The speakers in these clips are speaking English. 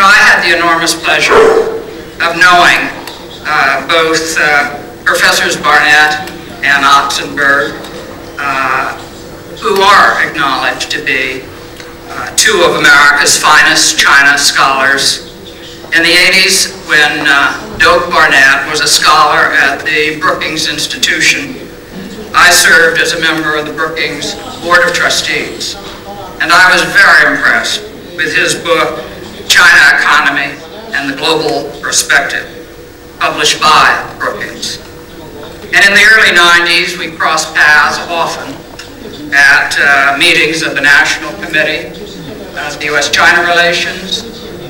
I had the enormous pleasure of knowing both Professors Barnett and Oksenberg, who are acknowledged to be two of America's finest China scholars. In the 80s, when Doak Barnett was a scholar at the Brookings Institution, I served as a member of the Brookings Board of Trustees, and I was very impressed with his book, China Economy and the Global Perspective, published by Brookings. And in the early 90s, we crossed paths often at meetings of the National Committee on U.S.-China Relations,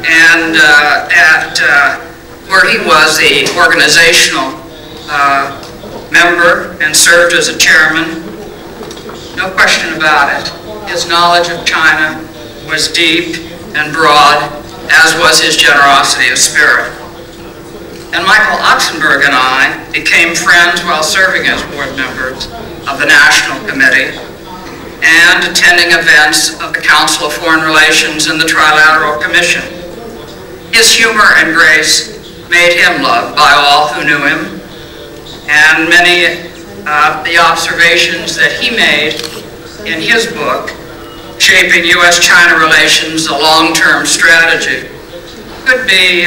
and at where he was the organizational member and served as a chairman. No question about it, his knowledge of China was deep and broad, as was his generosity of spirit. And Michael Oksenberg and I became friends while serving as board members of the National Committee and attending events of the Council of Foreign Relations and the Trilateral Commission. His humor and grace made him loved by all who knew him, and many of the observations that he made in his book, Shaping U.S.-China Relations, a Long-Term Strategy, could be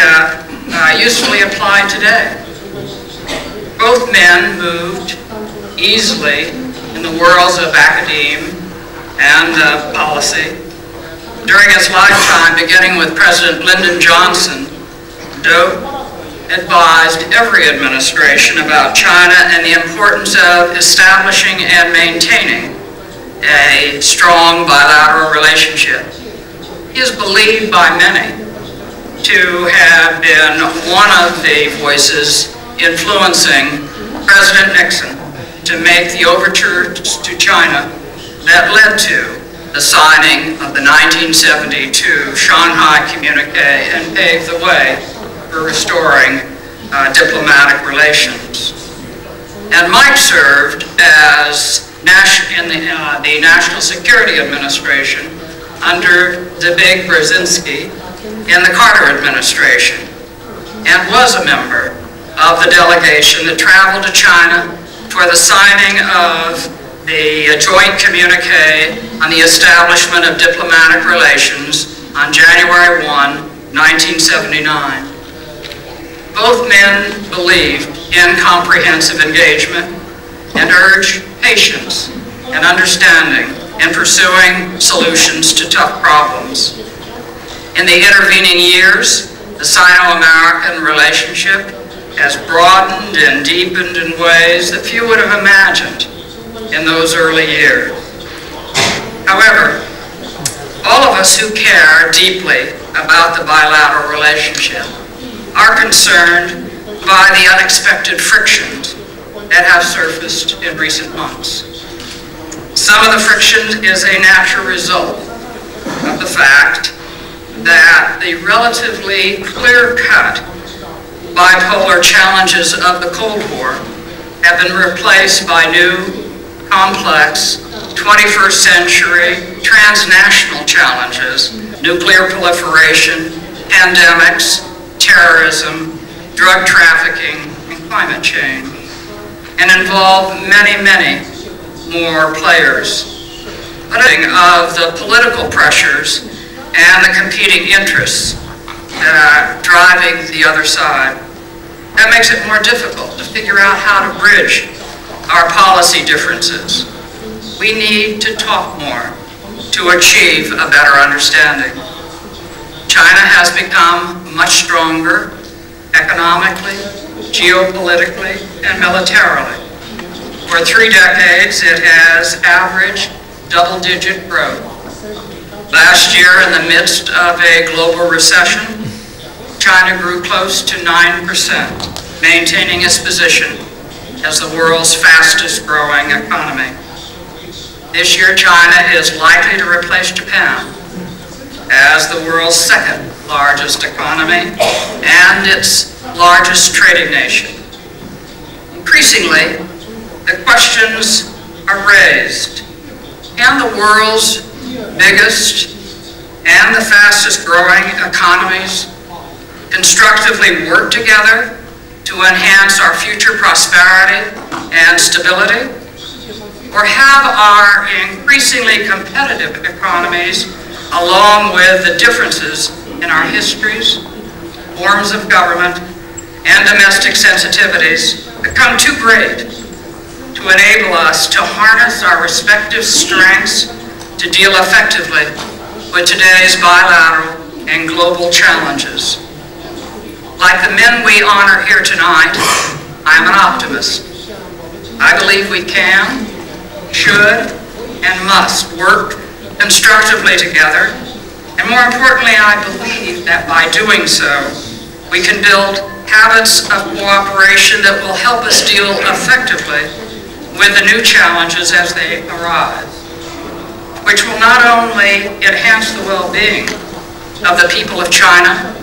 usefully applied today. Both men moved easily in the worlds of academe and policy. During his lifetime, beginning with President Lyndon Johnson, Doak advised every administration about China and the importance of establishing and maintaining a strong bilateral relationship. He is believed by many to have been one of the voices influencing President Nixon to make the overtures to China that led to the signing of the 1972 Shanghai Communique and paved the way for restoring diplomatic relations. And Mike served as in the National Security Administration under Zbigniew Brzezinski in the Carter Administration, and was a member of the delegation that traveled to China for the signing of the Joint Communiqué on the Establishment of Diplomatic Relations on January 1, 1979. Both men believed in comprehensive engagement and urged patience and understanding in pursuing solutions to tough problems. In the intervening years, the Sino-American relationship has broadened and deepened in ways that few would have imagined in those early years. However, all of us who care deeply about the bilateral relationship are concerned by the unexpected frictions that have surfaced in recent months. Some of the friction is a natural result of the fact that the relatively clear-cut bipolar challenges of the Cold War have been replaced by new, complex, 21st century transnational challenges: nuclear proliferation, pandemics, terrorism, drug trafficking, and climate change, and involve many, many more players. But of the political pressures and the competing interests that are driving the other side, that makes it more difficult to figure out how to bridge our policy differences. We need to talk more to achieve a better understanding. China has become much stronger economically, geopolitically, and militarily. For 3 decades, it has averaged double-digit growth. Last year, in the midst of a global recession, China grew close to 9%, maintaining its position as the world's fastest-growing economy. This year, China is likely to replace Japan as the world's second-largest economy and its largest trading nation. Increasingly, the questions are raised: can the world's biggest and the fastest growing economies constructively work together to enhance our future prosperity and stability, or have our increasingly competitive economies, along with the differences in our histories, forms of government, and domestic sensitivities, become too great to enable us to harness our respective strengths to deal effectively with today's bilateral and global challenges. Like the men we honor here tonight, I'm an optimist. I believe we can, should, and must work constructively together, and more importantly, I believe that by doing so, we can build habits of cooperation that will help us deal effectively with the new challenges as they arise, which will not only enhance the well-being of the people of China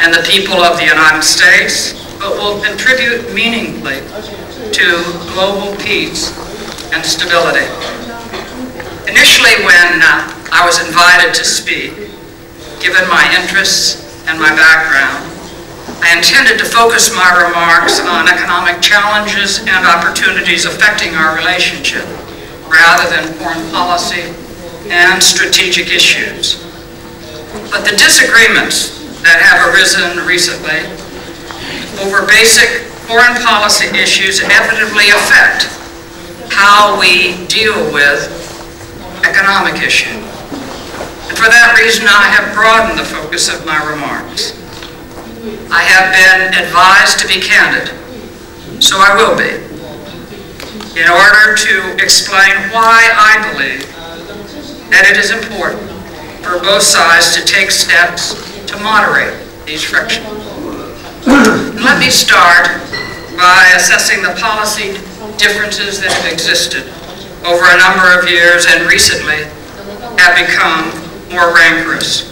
and the people of the United States, but will contribute meaningfully to global peace and stability. Initially, when I was invited to speak, given my interests and my background, I intended to focus my remarks on economic challenges and opportunities affecting our relationship, rather than foreign policy and strategic issues. But the disagreements that have arisen recently over basic foreign policy issues inevitably affect how we deal with economic issues. And for that reason, I have broadened the focus of my remarks. I have been advised to be candid, so I will be, in order to explain why I believe that it is important for both sides to take steps to moderate these frictions. Let me start by assessing the policy differences that have existed over a number of years and recently have become more rancorous.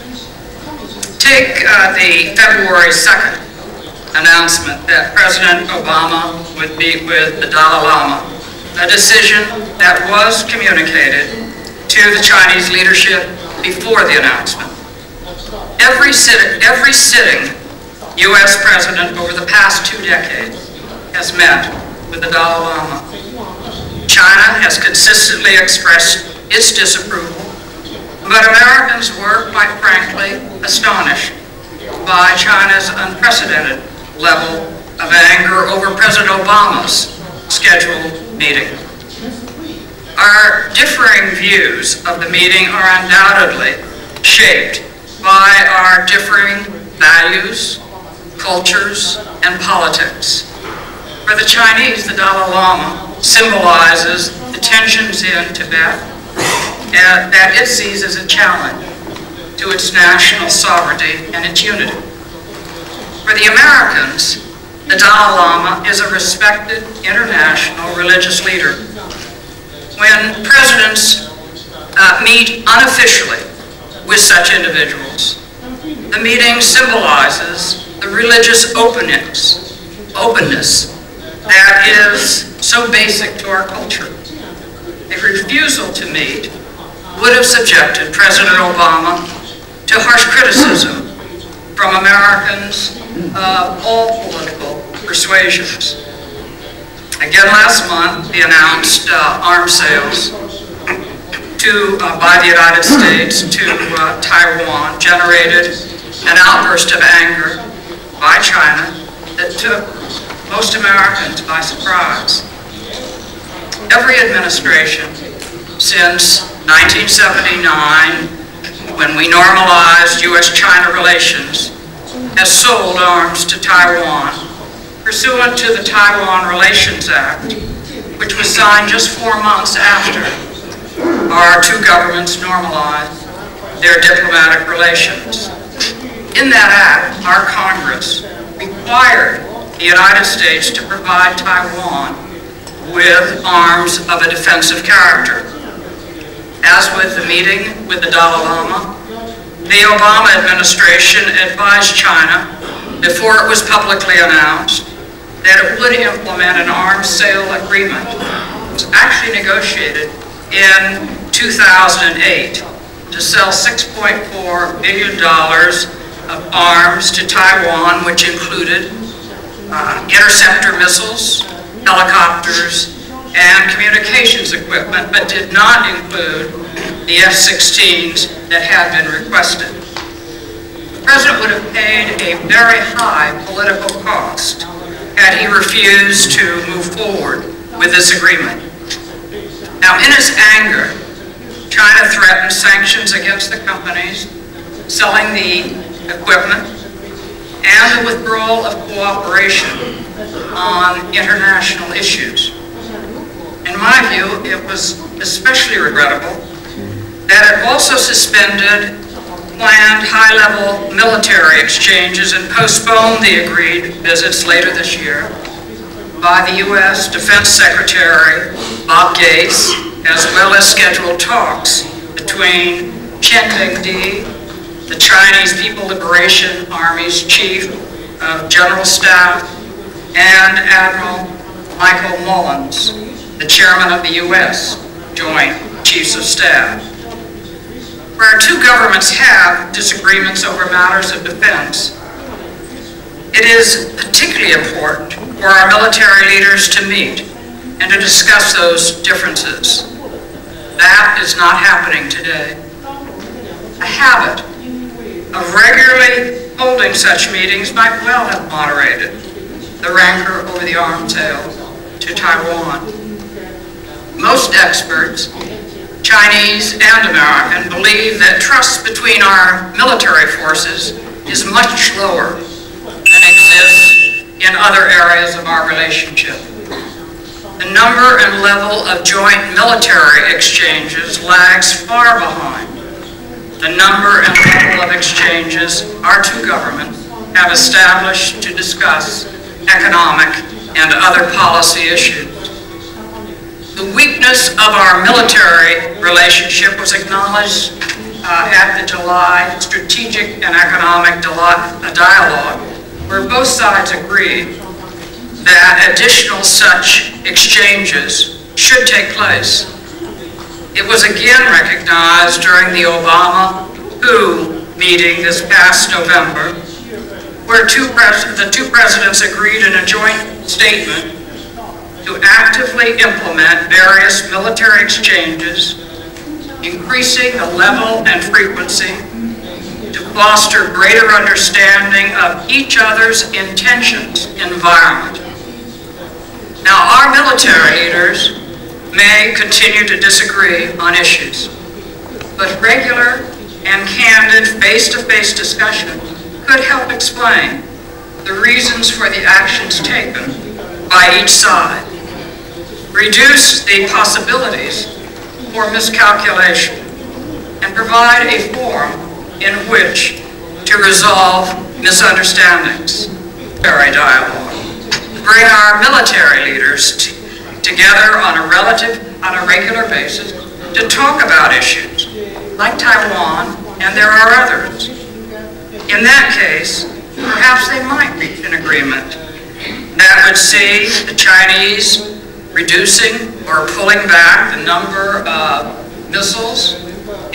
Take the February 2nd announcement that President Obama would meet with the Dalai Lama, a decision that was communicated to the Chinese leadership before the announcement. Every sitting U.S. president over the past 2 decades has met with the Dalai Lama. China has consistently expressed its disapproval, but Americans were, quite frankly, astonished by China's unprecedented level of anger over President Obama's scheduled meeting. Our differing views of the meeting are undoubtedly shaped by our differing values, cultures, and politics. For the Chinese, the Dalai Lama symbolizes the tensions in Tibet that it sees as a challenge to its national sovereignty and its unity. For the Americans, the Dalai Lama is a respected international religious leader. When presidents meet unofficially with such individuals, the meeting symbolizes the religious openness that is so basic to our culture. A refusal to meet would have subjected President Obama to harsh criticism from Americans of all political persuasions. Again, last month, the announced arms sales by the United States to Taiwan generated an outburst of anger by China that took most Americans by surprise. Every administration since 1979, when we normalized U.S.-China relations, has sold arms to Taiwan pursuant to the Taiwan Relations Act, which was signed just 4 months after our two governments normalized their diplomatic relations. In that act, our Congress required the United States to provide Taiwan with arms of a defensive character. As with the meeting with the Dalai Lama, the Obama administration advised China, before it was publicly announced, that it would implement an arms sale agreement. It was actually negotiated in 2008 to sell $6.4 billion of arms to Taiwan, which included interceptor missiles, helicopters, and communications equipment, but did not include the F-16s that had been requested. The president would have paid a very high political cost had he refused to move forward with this agreement. Now, in its anger, China threatened sanctions against the companies selling the equipment and the withdrawal of cooperation on international issues. In my view, it was especially regrettable that it also suspended planned high-level military exchanges and postponed the agreed visits later this year by the U.S. Defense Secretary Bob Gates, as well as scheduled talks between Chen Bingde, the Chinese People Liberation Army's Chief of General Staff, and Admiral Michael Mullen, the Chairman of the U.S. Joint Chiefs of Staff. Where our two governments have disagreements over matters of defense, it is particularly important for our military leaders to meet and to discuss those differences. That is not happening today. A habit of regularly holding such meetings might well have moderated the rancor over the arms sale to Taiwan. Most experts, Chinese and American, believe that trust between our military forces is much lower than exists in other areas of our relationship. The number and level of joint military exchanges lags far behind the number and level of exchanges our two governments have established to discuss economic and other policy issues. The weakness of our military relationship was acknowledged at the July Strategic and Economic Dialogue, where both sides agreed that additional such exchanges should take place. It was again recognized during the Obama WHO meeting this past November, where the two presidents agreed in a joint statement to actively implement various military exchanges, increasing the level and frequency to foster greater understanding of each other's intentions and environment. Now, our military leaders may continue to disagree on issues, but regular and candid face-to-face discussion could help explain the reasons for the actions taken by each side, reduce the possibilities for miscalculation, and provide a forum in which to resolve misunderstandings. Military dialogue. Bring our military leaders together on a regular basis to talk about issues like Taiwan, and there are others. In that case, perhaps they might reach an agreement that would see the Chinese reducing or pulling back the number of missiles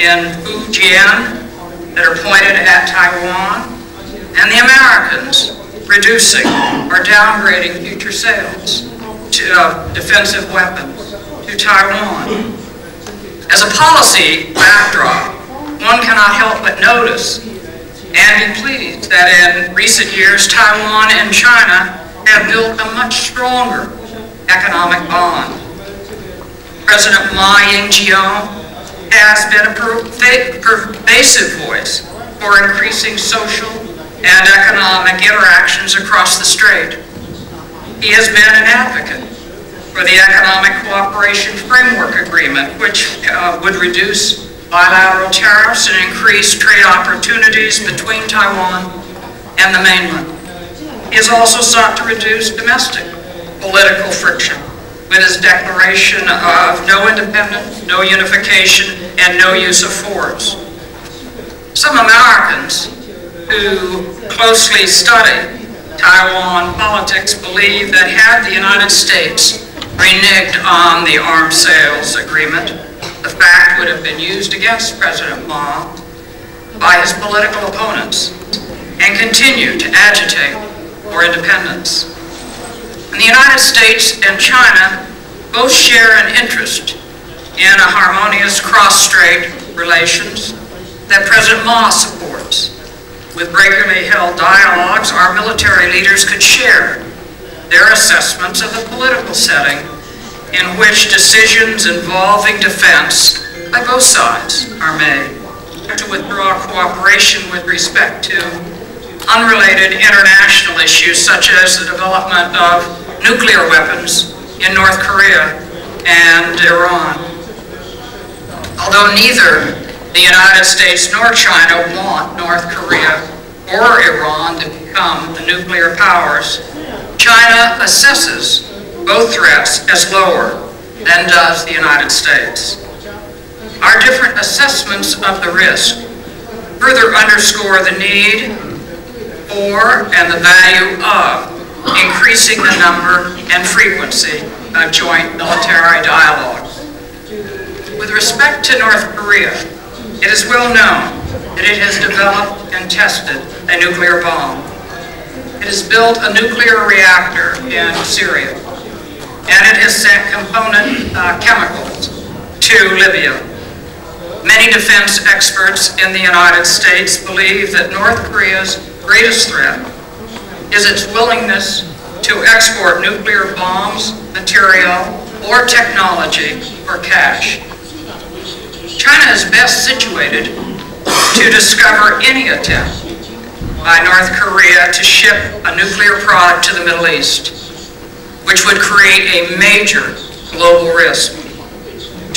in Fujian that are pointed at Taiwan, and the Americans reducing or downgrading future sales to defensive weapons to Taiwan. As a policy backdrop, one cannot help but notice and be pleased that in recent years, Taiwan and China have built a much stronger economic bond. President Ma Ying-jeou has been a pervasive voice for increasing social and economic interactions across the strait. He has been an advocate for the Economic Cooperation Framework Agreement, which would reduce bilateral tariffs and increase trade opportunities between Taiwan and the mainland. He has also sought to reduce domestic political friction with his declaration of no independence, no unification, and no use of force. Some Americans who closely study Taiwan politics believe that had the United States reneged on the arms sales agreement, the fact would have been used against President Ma by his political opponents and continue to agitate for independence. And the United States and China both share an interest in a harmonious cross-strait relations that President Ma supports. With regularly held dialogues, our military leaders could share their assessments of the political setting in which decisions involving defense by both sides are made. To withdraw cooperation with respect to unrelated international issues such as the development of nuclear weapons in North Korea and Iran. Although neither the United States nor China want North Korea or Iran to become the nuclear powers, China assesses both threats as lower than does the United States. Our different assessments of the risk further underscore the need for and the value of increasing the number and frequency of joint military dialogues. With respect to North Korea, it is well known that it has developed and tested a nuclear bomb. It has built a nuclear reactor in Syria, and it has sent component chemicals to Libya. Many defense experts in the United States believe that North Korea's greatest threat is its willingness to export nuclear bombs, material, or technology for cash. China is best situated to discover any attempt by North Korea to ship a nuclear product to the Middle East, which would create a major global risk.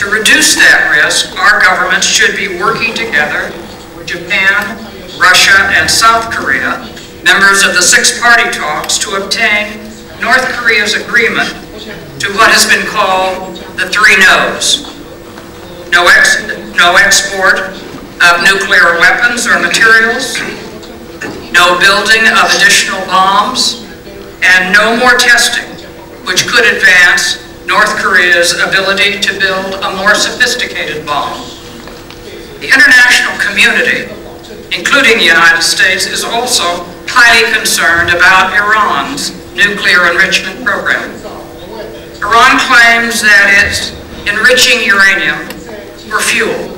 To reduce that risk, our governments should be working together with Japan, Russia, and South Korea, members of the six-party talks, to obtain North Korea's agreement to what has been called the three no's. No export of nuclear weapons or materials, no building of additional bombs, and no more testing, which could advance North Korea's ability to build a more sophisticated bomb. The international community, including the United States, is also highly concerned about Iran's nuclear enrichment program. Iran claims that it's enriching uranium for fuel,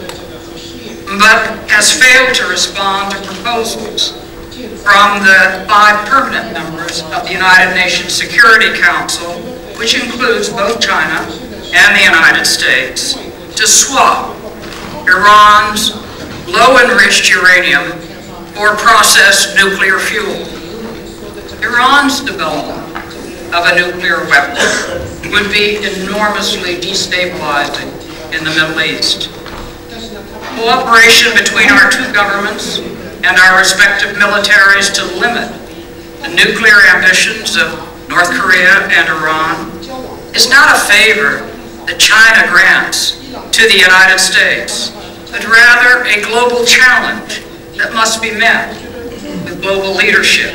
but has failed to respond to proposals from the 5 permanent members of the United Nations Security Council, which includes both China and the United States, to swap Iran's low-enriched uranium for processed nuclear fuel. Iran's development of a nuclear weapon would be enormously destabilizing in the Middle East. Cooperation between our two governments and our respective militaries to limit the nuclear ambitions of North Korea and Iran is not a favor that China grants to the United States, but rather a global challenge that must be met with global leadership.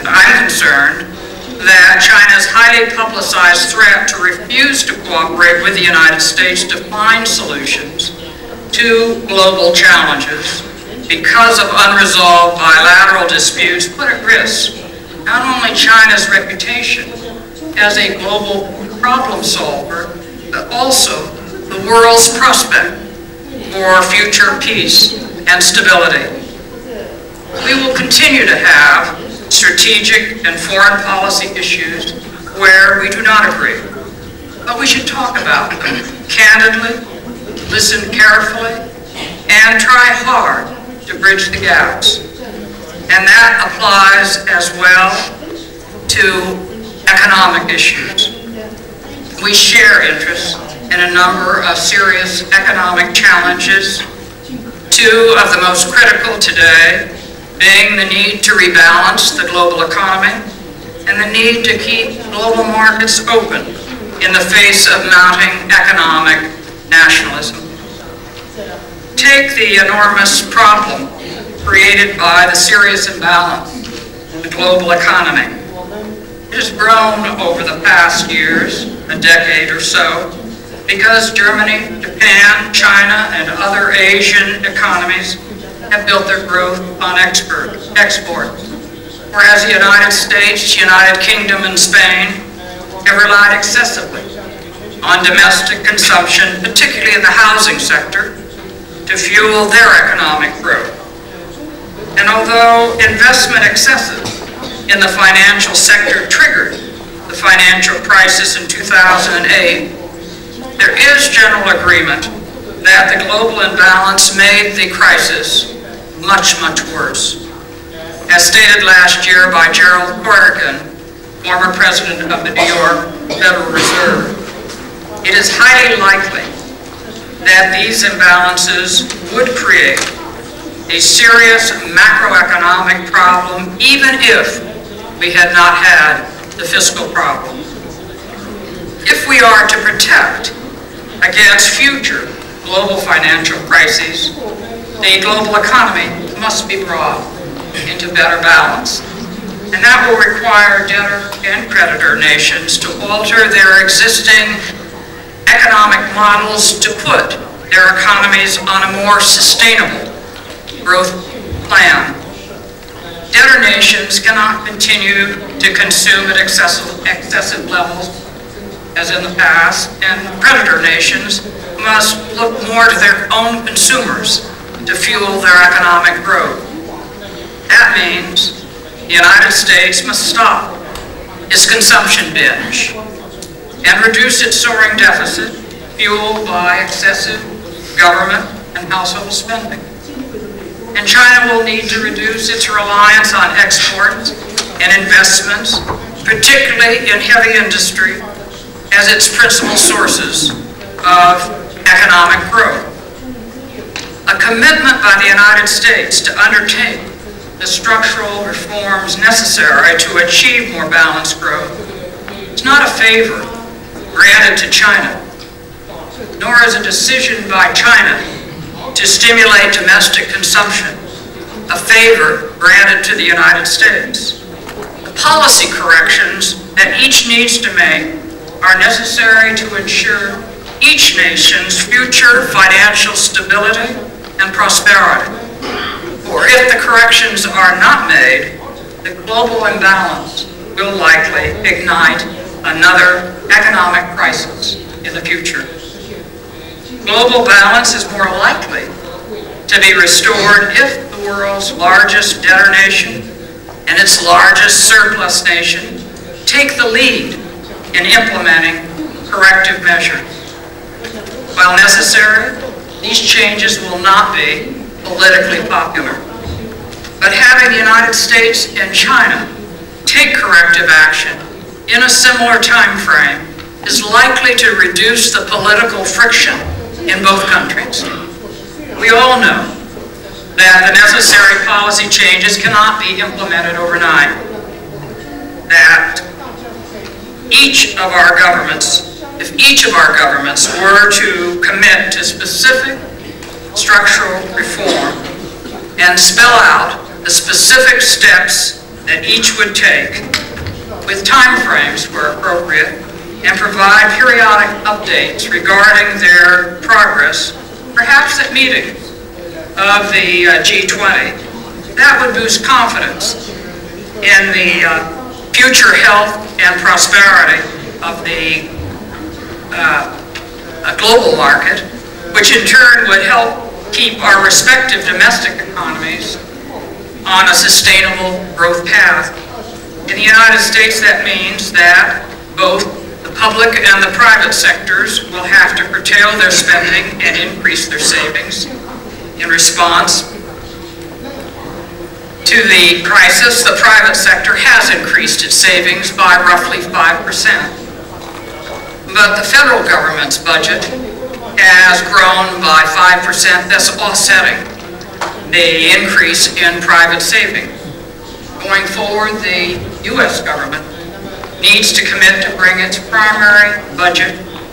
And I'm concerned that China's highly publicized threat to refuse to cooperate with the United States to find solutions to global challenges because of unresolved bilateral disputes put at risk not only China's reputation as a global problem solver, but also the world's prospect for future peace and stability. We will continue to have strategic and foreign policy issues where we do not agree, but we should talk about them candidly, listen carefully, and try hard to bridge the gaps. And that applies as well to economic issues. We share interests in a number of serious economic challenges, 2 of the most critical today being the need to rebalance the global economy and the need to keep global markets open in the face of mounting economic nationalism. Take the enormous problem created by the serious imbalance in the global economy. It has grown over the past years, a decade or so, because Germany, Japan, China, and other Asian economies have built their growth on exports, whereas the United States, United Kingdom, and Spain have relied excessively on domestic consumption, particularly in the housing sector, to fuel their economic growth. And although investment excesses in the financial sector triggered the financial crisis in 2008, there is general agreement that the global imbalance made the crisis much, much worse. As stated last year by Gerald Corrigan, former president of the New York Federal Reserve, it is highly likely that these imbalances would create a serious macroeconomic problem, even if we had not had the fiscal problem. If we are to protect against future global financial crises, the global economy must be brought into better balance. And that will require debtor and creditor nations to alter their existing economic models to put their economies on a more sustainable growth plan. Debtor nations cannot continue to consume at excessive levels as in the past, and creditor nations must look more to their own consumers to fuel their economic growth. That means the United States must stop its consumption binge and reduce its soaring deficit fueled by excessive government and household spending. And China will need to reduce its reliance on exports and investments, particularly in heavy industry, as its principal sources of economic growth. A commitment by the United States to undertake the structural reforms necessary to achieve more balanced growth is not a favor granted to China, nor is a decision by China to stimulate domestic consumption a favor granted to the United States. The policy corrections that each needs to make are necessary to ensure each nation's future financial stability and prosperity. For if the corrections are not made, the global imbalance will likely ignite another economic crisis in the future. Global balance is more likely to be restored if the world's largest debtor nation and its largest surplus nation take the lead in implementing corrective measures. While necessary, these changes will not be politically popular. But having the United States and China take corrective action in a similar time frame is likely to reduce the political friction in both countries. We all know that the necessary policy changes cannot be implemented overnight, that if each of our governments were to commit to specific structural reform and spell out the specific steps that each would take with timeframes where appropriate and provide periodic updates regarding their progress, perhaps at meetings of the G20, that would boost confidence in the future health and prosperity of the global market, which in turn would help keep our respective domestic economies on a sustainable growth path. In the United States, that means that both the public and the private sectors will have to curtail their spending and increase their savings in response to the crisis. The private sector has increased its savings by roughly 5%. But the federal government's budget has grown by 5%, thus offsetting the increase in private saving. Going forward, the U.S. government needs to commit to bring its primary budget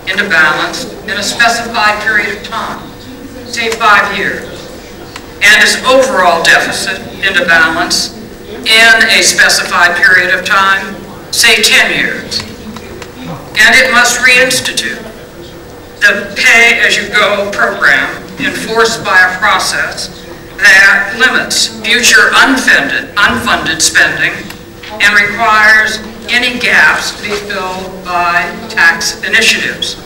into balance in a specified period of time, say 5 years, and its overall deficit into balance in a specified period of time, say 10 years. And it must reinstitute the pay-as-you-go program enforced by a process that limits future unfunded spending and requires any gaps to be filled by tax initiatives.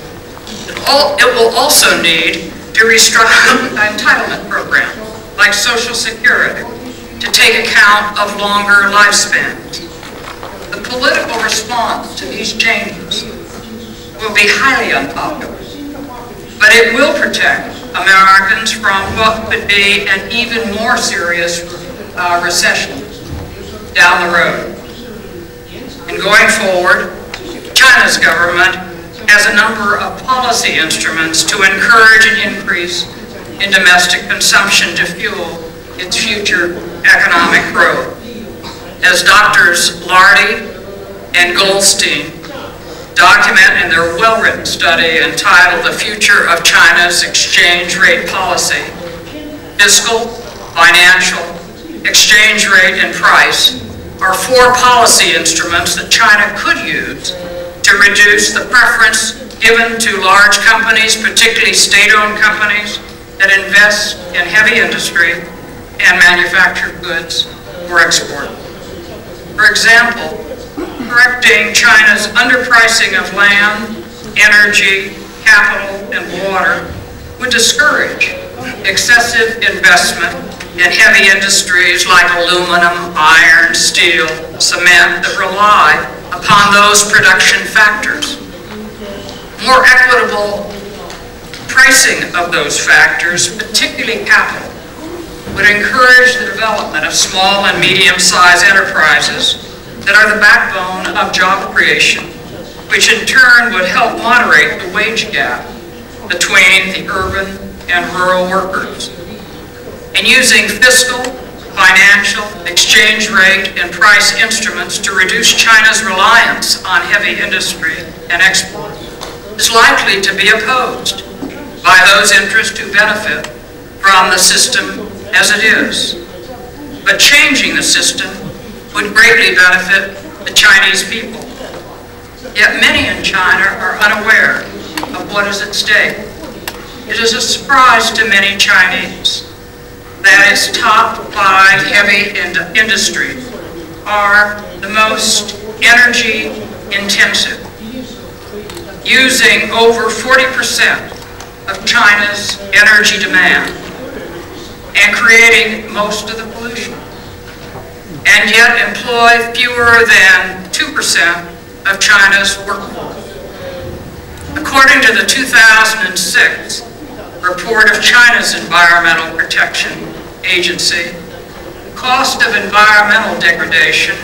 It will also need to restructure the entitlement program, like Social Security, to take account of longer lifespans. The political response to these changes will be highly unpopular, but it will protect Americans from what could be an even more serious recession down the road. And going forward, China's government has a number of policy instruments to encourage an increase in domestic consumption to fuel its future economic growth. As Drs. Lardy and Goldstein document in their well-written study entitled The Future of China's Exchange Rate Policy, Fiscal, Financial, Exchange Rate, and Price are four policy instruments that China could use to reduce the preference given to large companies, particularly state-owned companies, that invest in heavy industry and manufactured goods for export. For example, correcting China's underpricing of land, energy, capital, and water would discourage excessive investment in heavy industries like aluminum, iron, steel, cement that rely upon those production factors. More equitable pricing of those factors, particularly capital, would encourage the development of small and medium-sized enterprises that are the backbone of job creation, which in turn would help moderate the wage gap between the urban and rural workers. And using fiscal, financial, exchange rate, and price instruments to reduce China's reliance on heavy industry and exports is likely to be opposed by those interests who benefit from the system as it is. But changing the system would greatly benefit the Chinese people. Yet many in China are unaware of what is at stake. It is a surprise to many Chinese that its top 5 heavy industry are the most energy intensive, using over 40% of China's energy demand and creating most of the pollution, and yet employ fewer than 2% of China's workforce. According to the 2006 report of China's Environmental Protection Agency, the cost of environmental degradation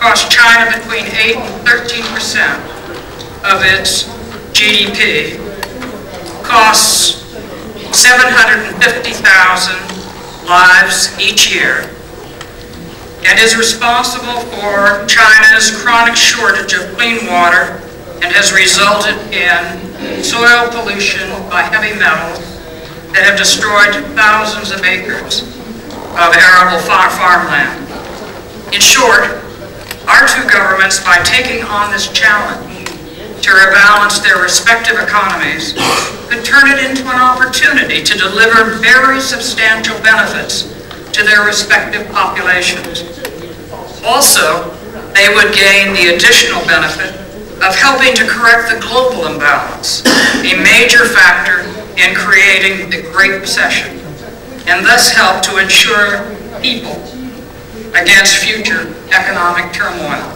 cost China between 8 and 13% of its GDP, costs 750,000 lives each year, and is responsible for China's chronic shortage of clean water and has resulted in soil pollution by heavy metals that have destroyed thousands of acres of arable farmland. In short, our two governments, by taking on this challenge to rebalance their respective economies, could turn it into an opportunity to deliver very substantial benefits to their respective populations. Also, they would gain the additional benefit of helping to correct the global imbalance, a major factor in creating the Great Recession, and thus help to ensure people against future economic turmoil.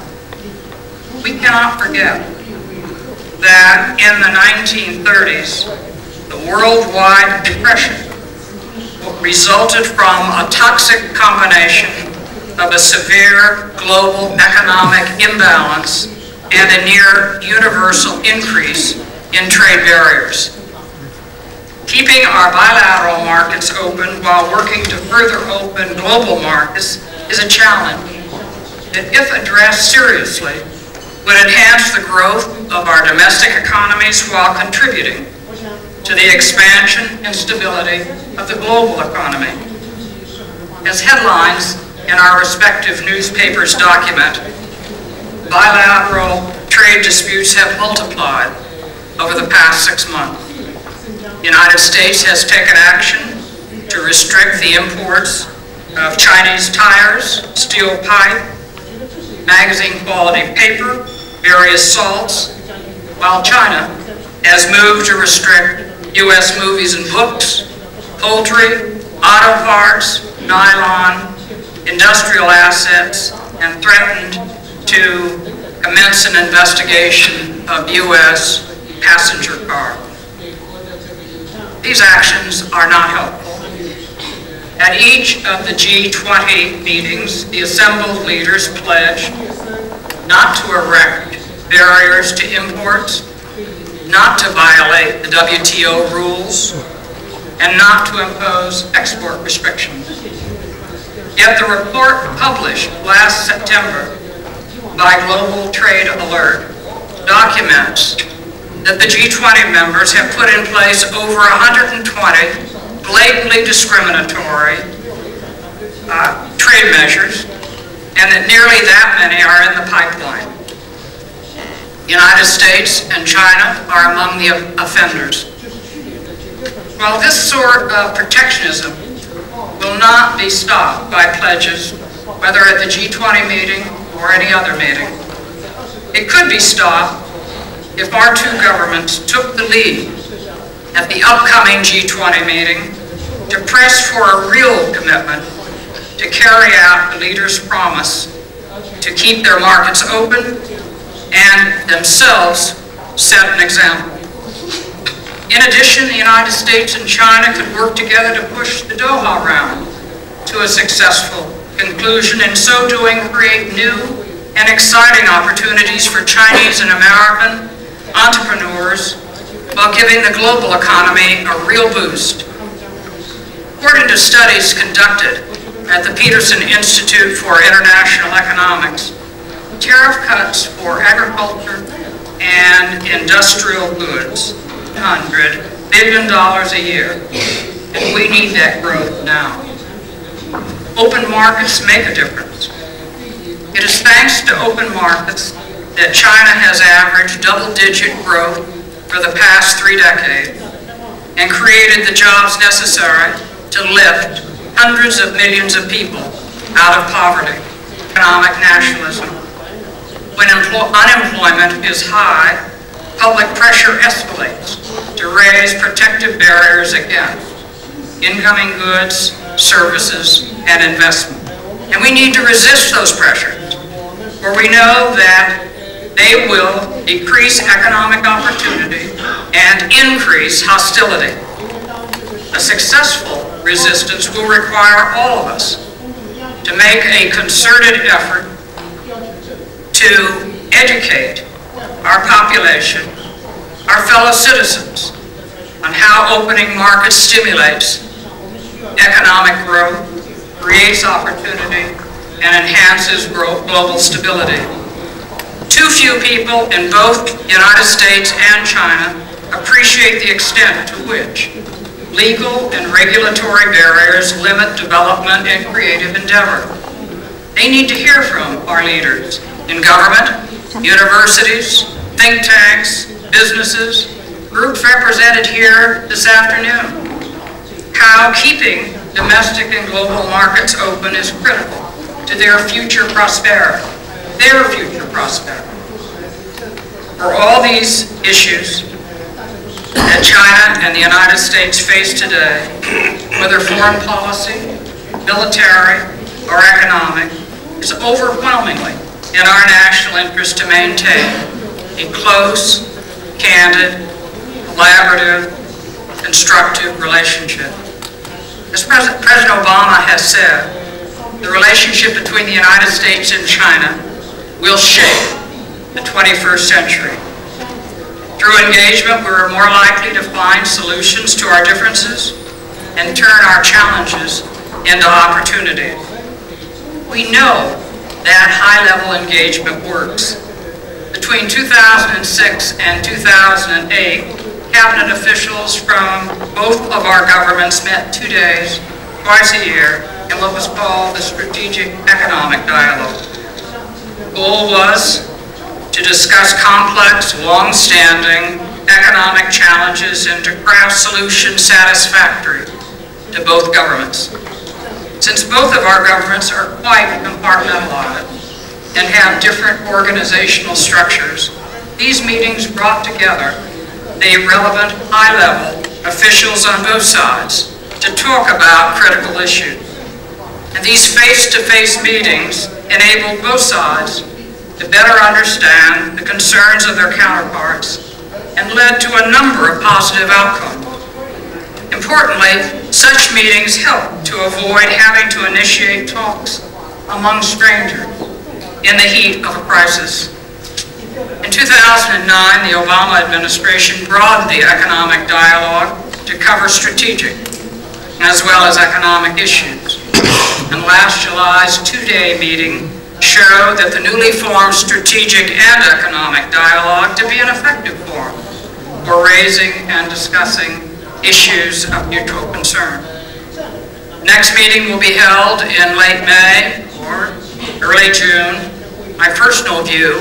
We cannot forget that in the 1930s, the worldwide depression resulted from a toxic combination of a severe global economic imbalance and a near universal increase in trade barriers. Keeping our bilateral markets open while working to further open global markets is a challenge that, if addressed seriously, would enhance the growth of our domestic economies while contributing to the expansion and stability of the global economy. As headlines in our respective newspapers document, bilateral trade disputes have multiplied over the past 6 months. The United States has taken action to restrict the imports of Chinese tires, steel pipe, magazine quality paper, various salts, while China has moved to restrict U.S. movies and books, poultry, auto parts, nylon, industrial assets, and threatened to commence an investigation of U.S. passenger car. These actions are not helpful. At each of the G20 meetings, the assembled leaders pledged not to erect barriers to imports, not to violate the WTO rules, and not to impose export restrictions. Yet the report published last September by Global Trade Alert documents that the G20 members have put in place over 120 blatantly discriminatory trade measures, and that nearly that many are in the pipeline. The United States and China are among the offenders. While this sort of protectionism will not be stopped by pledges, whether at the G20 meeting or any other meeting, it could be stopped if our two governments took the lead at the upcoming G20 meeting to press for a real commitment to carry out the leaders' promise to keep their markets open and themselves set an example. In addition, the United States and China could work together to push the Doha round to a successful conclusion, and so doing create new and exciting opportunities for Chinese and American entrepreneurs while giving the global economy a real boost. According to studies conducted at the Peterson Institute for International Economics, tariff cuts for agriculture and industrial goods, $100 billion a year, and we need that growth now. Open markets make a difference. It is thanks to open markets that China has averaged double-digit growth for the past 3 decades and created the jobs necessary to lift hundreds of millions of people out of poverty. Economic nationalism. When unemployment is high, public pressure escalates to raise protective barriers against incoming goods, services, and investment. And we need to resist those pressures, for we know that they will decrease economic opportunity and increase hostility. A successful resistance will require all of us to make a concerted effort to educate our population, our fellow citizens, on how opening markets stimulates economic growth, creates opportunity, and enhances global stability. Too few people in both the United States and China appreciate the extent to which legal and regulatory barriers limit development and creative endeavor. They need to hear from our leaders in government, universities, think tanks, businesses, groups represented here this afternoon, how keeping domestic and global markets open is critical to their future prosperity. For all these issues that China and the United States face today, whether foreign policy, military, or economic, is overwhelmingly in our national interest to maintain a close, candid, collaborative, constructive relationship. As President Obama has said, the relationship between the United States and China will shape the 21st century. Through engagement, we're more likely to find solutions to our differences and turn our challenges into opportunities. We know that high-level engagement works. Between 2006 and 2008, cabinet officials from both of our governments met 2 days, twice a year, in what was called the Strategic and Economic Dialogue. The goal was to discuss complex, long-standing, economic challenges and to craft solutions satisfactory to both governments. Since both of our governments are quite compartmentalized and have different organizational structures, these meetings brought together the relevant high-level officials on both sides to talk about critical issues. And these face-to-face meetings enabled both sides to better understand the concerns of their counterparts and led to a number of positive outcomes. Importantly, such meetings help to avoid having to initiate talks among strangers in the heat of a crisis. In 2009, the Obama administration broadened the economic dialogue to cover strategic as well as economic issues. And last July's two-day meeting showed that the newly formed strategic and economic dialogue to be an effective forum for raising and discussing issues of mutual concern. Next meeting will be held in late May or early June. My personal view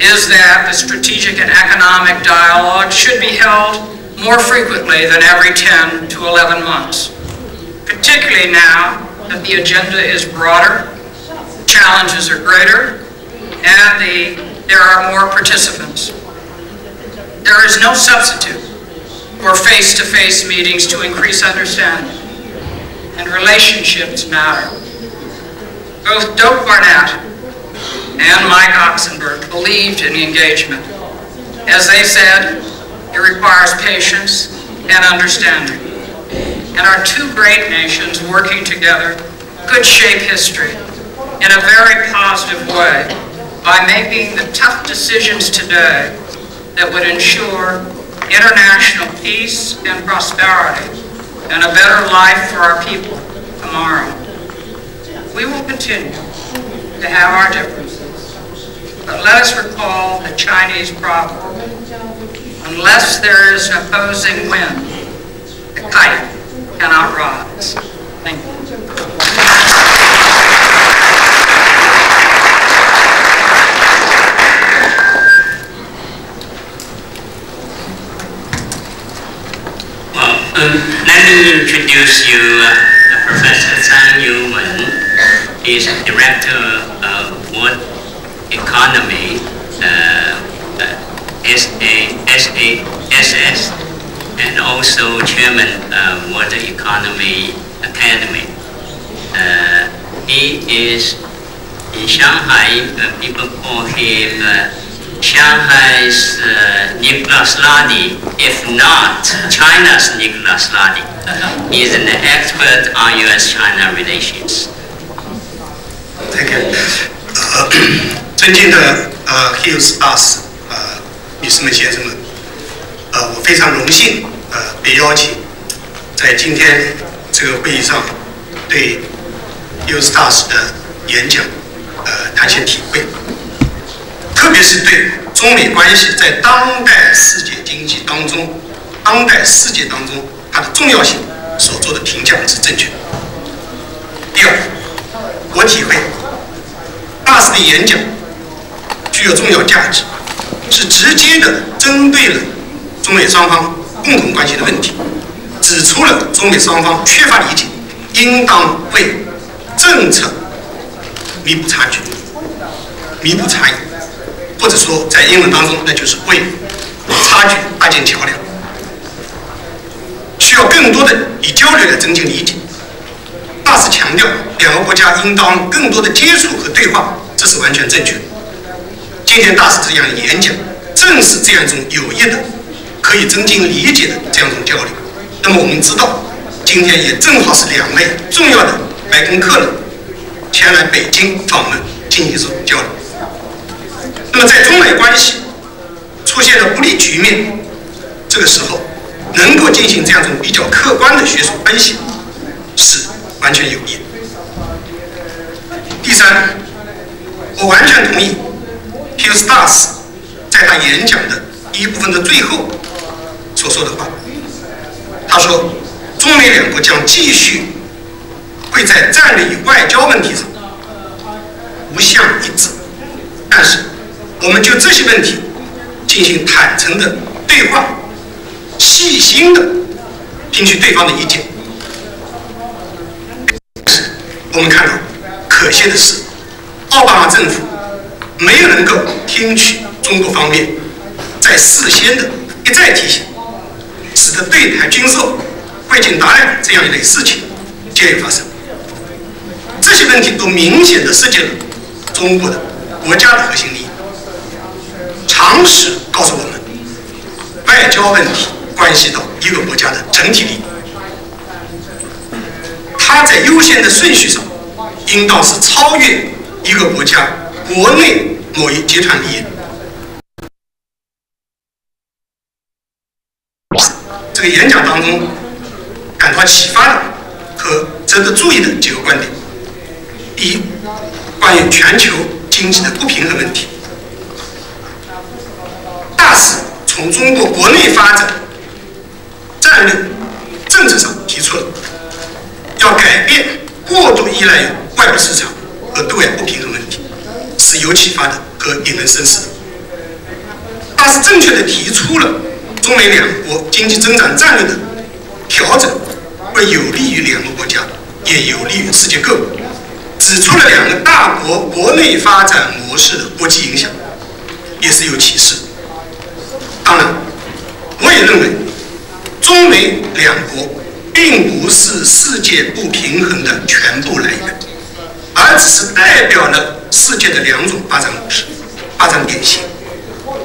is that the strategic and economic dialogue should be held more frequently than every 10 to 11 months, particularly now that the agenda is broader, challenges are greater, and there are more participants. There is no substitute for face-to-face meetings to increase understanding, and relationships matter. Both Doak Barnett and Mike Oksenberg believed in engagement. As they said, it requires patience and understanding. And our two great nations working together could shape history in a very positive way by making the tough decisions today that would ensure international peace and prosperity and a better life for our people tomorrow. We will continue to have our differences. But let us recall the Chinese proverb: unless there is an opposing wind, the kite cannot rise. Thank you. Well, let me introduce you Professor Zhang Youwen. He is Director of World Economy, SASS, and also Chairman of World Economy Academy. He is in Shanghai. People call him Shanghai's Nicholas Lardy, if not China's Nicholas Lardy. He is an expert on U.S.-China relations. Thank you. 尊敬的Hughes Bass 女士们先生们，我非常荣幸被邀请在今天这个会议上对 Hughes Bass 的演讲谈些体会，特别是对中美关系在当代世界当中它的重要性所做的评价是正确的。第二，我体会Bass 的演讲。 具有重要价值，是直接的针对了中美双方共同关系的问题，指出了中美双方缺乏理解，应当为政策弥补差距、弥补差异，或者说在英文当中，那就是为差距搭建桥梁。需要更多的以交流来增进理解。大使强调，两个国家应当更多的接触和对话，这是完全正确的。 今天大使这样的演讲，正是这样一种有益的、可以增进理解的这样一种交流。那么我们知道，今天也正好是两位重要的白宫客人前来北京访问进行这种交流。那么在中美关系出现了不利局面，这个时候能够进行这样一种比较客观的学术分析，是完全有益的。第三，我完全同意。 Hughes Bass 在他演讲的第一部分的最后所说的话，他说：“中美两国将继续会在战略与外交问题上无相一致，但是我们就这些问题进行坦诚的对话，细心的听取对方的意见。我们看到，可惜的是，奥巴马政府没有能够听取中国方面在事先的一再提醒，使得对台军售、未尽答案这样一类事情接连发生。这些问题都明显的涉及了中国的国家的核心利益。常识告诉我们，外交问题关系到一个国家的整体利益，它在优先的顺序上应当是超越一个国家国内某一集团利益。这个演讲当中感到启发的和值得注意的几个观点：第一，关于全球经济的不平衡问题。大使从中国国内发展战略政策上提出了要改变过度依赖于外部市场和对外不平衡问题，是尤其发的和引人深思。大使正确地提出了中美两国经济增长战略的调整会有利于两个国家，也有利于世界各国，指出了两个大国国内发展模式的国际影响，也是有启示。当然，我也认为，中美两国并不是世界不平衡的全部来源，而只是代表了世界的两种发展模式、发展典型。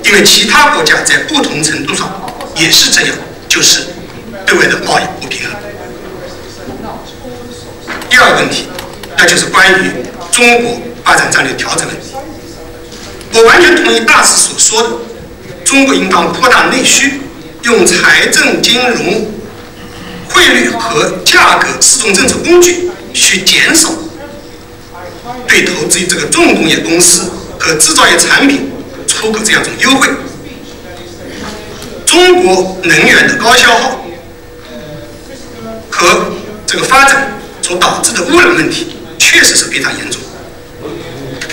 因为其他国家在不同程度上也是这样，就是对外的贸易不平衡。第二个问题，那就是关于中国发展战略调整问题。我完全同意大使所说的，中国应当扩大内需，用财政、金融、汇率和价格四种政策工具去减少对投资于这个重工业公司和制造业产品出口这样一种优惠。中国能源的高消耗和这个发展所导致的污染问题确实是非常严重。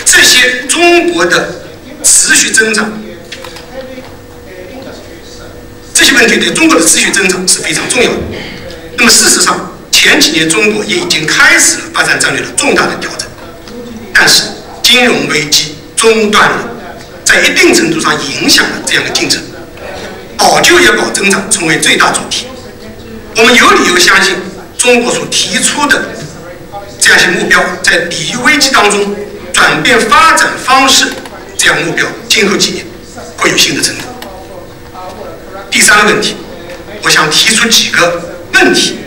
这些中国的持续增长，这些问题对中国的持续增长是非常重要的。那么事实上，前几年中国也已经开始了发展战略的重大的调整，但是金融危机中断了，在一定程度上影响了这样的进程。保就业、保增长成为最大主题。我们有理由相信，中国所提出的这样一些目标，在抵御危机当中转变发展方式这样目标，今后几年会有新的成果。第三个问题，我想提出几个问题，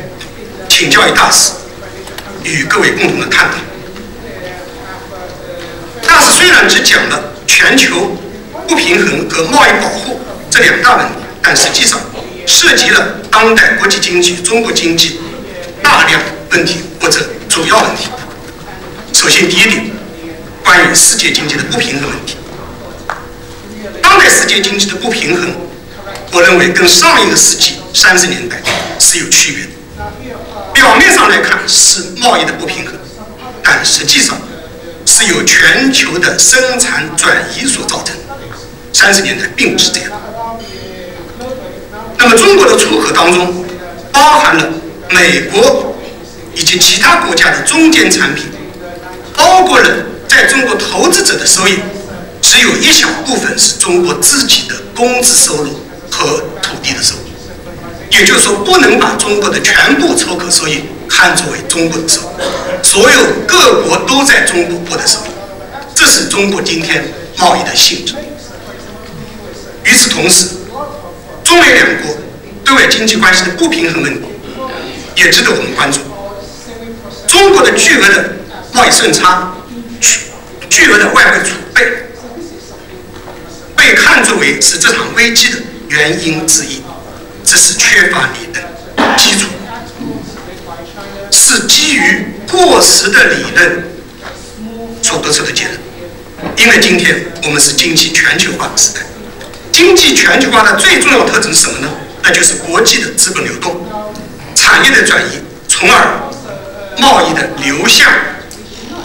请教于大使，与各位共同的探讨。大使虽然只讲了全球不平衡和贸易保护这两大问题，但实际上涉及了当代国际经济、中国经济大量问题或者主要问题。首先，第一点，关于世界经济的不平衡问题。当代世界经济的不平衡，我认为跟上一个世纪30年代是有区别的。表面上来看是贸易的不平衡，但实际上是由全球的生产转移所造成的。30年代并不是这样。那么中国的出口当中包含了美国以及其他国家的中间产品，包括了在中国投资者的收益，只有一小部分是中国自己的工资收入和土地的收入。也就是说，不能把中国的全部出口收益看作为中国的收入，所有各国都在中国获得收入，这是中国今天贸易的性质。与此同时，中美两国对外经济关系的不平衡问题也值得我们关注。中国的巨额的贸易顺差、巨额的外汇储备，被看作为是这场危机的原因之一，只是缺乏理论基础，是基于过时的理论所得出的结论。因为今天我们是经济全球化的时代，经济全球化的最重要特征是什么呢？那就是国际的资本流动、产业的转移，从而贸易的流向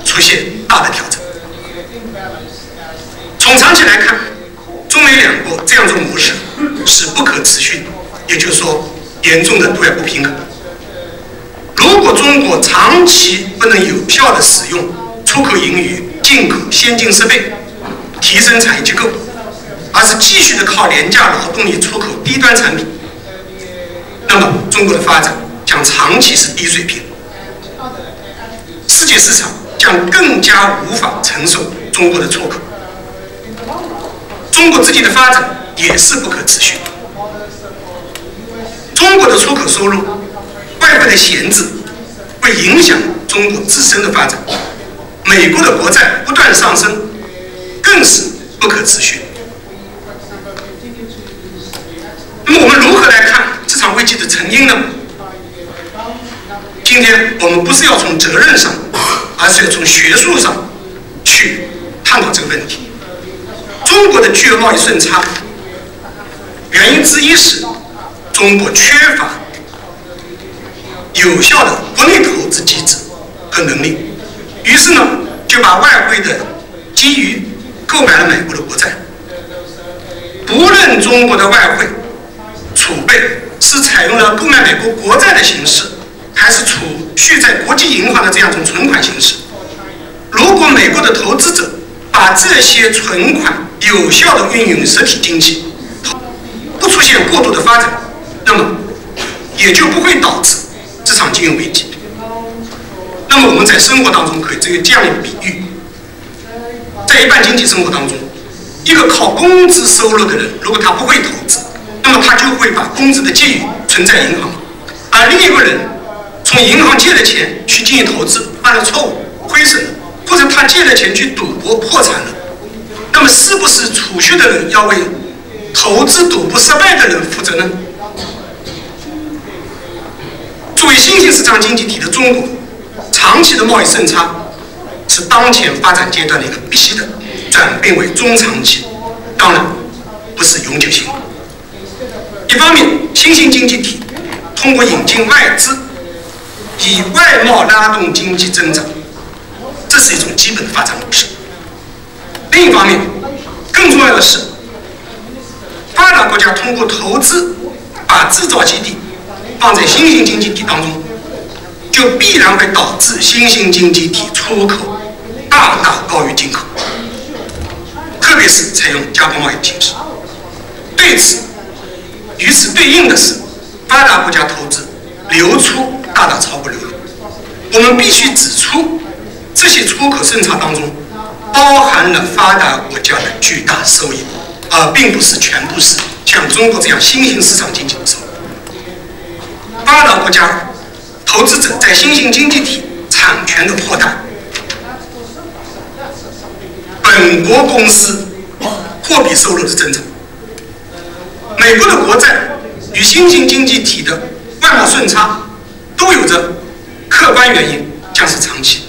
出现大的调整。从长期来看，中美两国这样一种模式是不可持续的，也就是说，严重的对外不平衡。如果中国长期不能有效地使用出口盈余、进口先进设备、提升产业结构，而是继续的靠廉价劳动力出口低端产品，那么中国的发展将长期是低水平，世界市场将更加无法承受中国的出口。 中国自己的发展也是不可持续的。中国的出口收入、外汇的闲置，会影响中国自身的发展。美国的国债不断上升，更是不可持续。那么我们如何来看这场危机的成因呢？今天我们不是要从责任上，而是要从学术上去探讨这个问题。 中国的具有贸易顺差，原因之一是中国缺乏有效的国内投资机制和能力，于是呢就把外汇的基余购买了美国的国债。不论中国的外汇储备是采用了购买美国国债的形式，还是储蓄在国际银行的这样一种存款形式，如果美国的投资者 把这些存款有效地运用实体经济，不出现过度的发展，那么也就不会导致这场金融危机。那么我们在生活当中可以这个这样一个比喻：在一般经济生活当中，一个靠工资收入的人，如果他不会投资，那么他就会把工资的结余存在银行；而另一个人从银行借的钱去进行投资，犯了错误，亏损了。 或者他借了钱去赌博破产了，那么是不是储蓄的人要为投资赌博失败的人负责呢？作为新兴市场经济体的中国，长期的贸易顺差是当前发展阶段的一个必须的转变为中长期，当然不是永久性。一方面，新兴经济体通过引进外资，以外贸拉动经济增长。 这是一种基本的发展模式。另一方面，更重要的是，发达国家通过投资把制造基地放在新兴经济体当中，就必然会导致新兴经济体出口大高于进口，特别是采用加工贸易形式。对此，与此对应的是，发达国家投资流出大超过流入。我们必须指出。 这些出口顺差当中，包含了发达国家的巨大收益，而并不是全部是像中国这样新兴市场经济的收益。发达国家投资者在新兴经济体产权的扩大，本国公司货币收入的增长，美国的国债与新兴经济体的外贸顺差都有着客观原因，将是长期。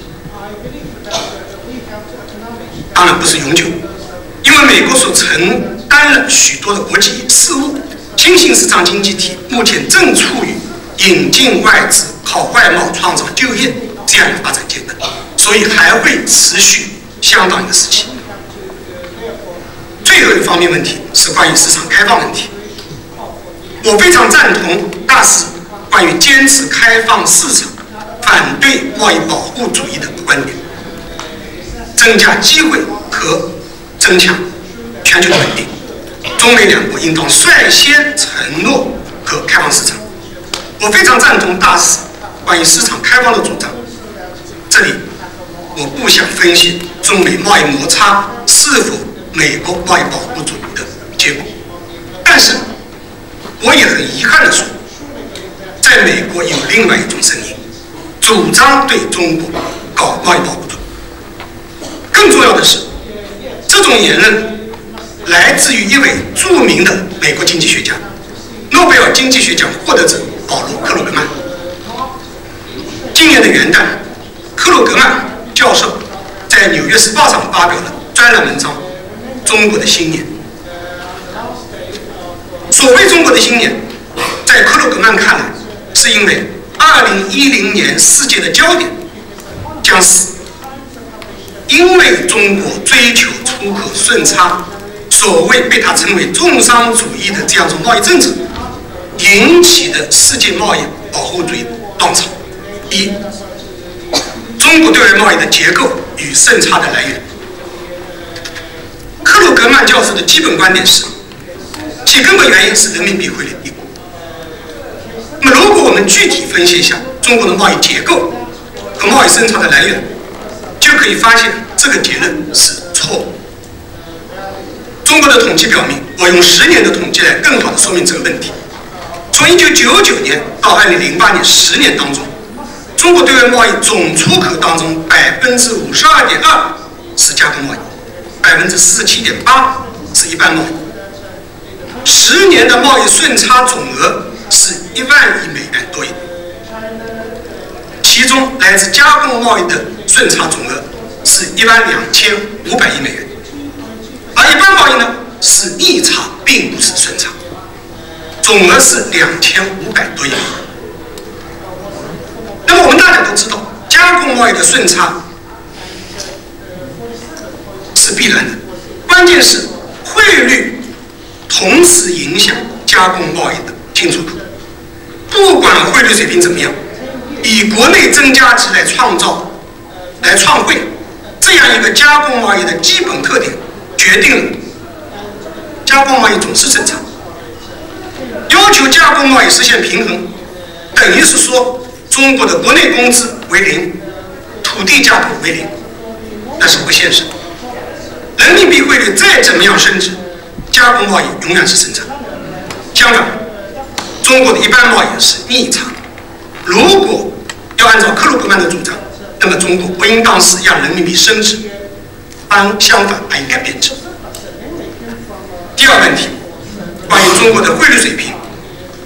当然不是永久，因为美国所承担了许多的国际事务，新兴市场经济体目前正处于引进外资、靠外贸创造就业这样的发展阶段，所以还会持续相当一个时期。最后一方面问题是关于市场开放问题，我非常赞同大使关于坚持开放市场、反对贸易保护主义的观点。 增加机会和增强全球的稳定，中美两国应当率先承诺和开放市场。我非常赞同大使关于市场开放的主张。这里我不想分析中美贸易摩擦是否美国贸易保护主义的结果，但是我也很遗憾地说，在美国有另外一种声音，主张对中国搞贸易保护主义。 更重要的是，这种言论来自于一位著名的美国经济学家、诺贝尔经济学奖获得者保罗·克鲁格曼。今年的元旦，克鲁格曼教授在《纽约时报》上发表了专栏文章《中国的新年》。所谓中国的新年，在克鲁格曼看来，是因为2010年世界的焦点将是。 因为中国追求出口顺差，所谓被他称为重商主义的这样一种贸易政策引起的世界贸易保护主义浪潮。一、中国对外贸易的结构与胜差的来源。克鲁格曼教授的基本观点是，其根本原因是人民币汇率低。那么，如果我们具体分析一下中国的贸易结构和贸易胜差的来源，就可以发现这个结论是错误。 中国的统计表明，我用10年的统计来更好地说明这个问题。从1999年到2008年10年当中，中国对外贸易总出口当中52.2%是加工贸易，47.8%是一般贸易。10年的贸易顺差总额是1万亿美元多一点，其中来自加工贸易的顺差总额是12500亿美元。 而一般贸易呢是逆差，并不是顺差，总额是2500多亿。那么我们大家都知道，加工贸易的顺差是必然的，关键是汇率同时影响加工贸易的进出口。不管汇率水平怎么样，以国内增加值来创汇，这样一个加工贸易的基本特点。 决定了加工贸易总是正常。要求加工贸易实现平衡，等于是说中国的国内工资为零，土地价格为零，那是不现实的。人民币汇率再怎么样升值，加工贸易永远是正常。相反，中国的一般贸易是逆差。如果要按照克鲁格曼的主张，那么中国不应当是让人民币升值。 相反，它应该贬值。第二问题，关于中国的汇率水平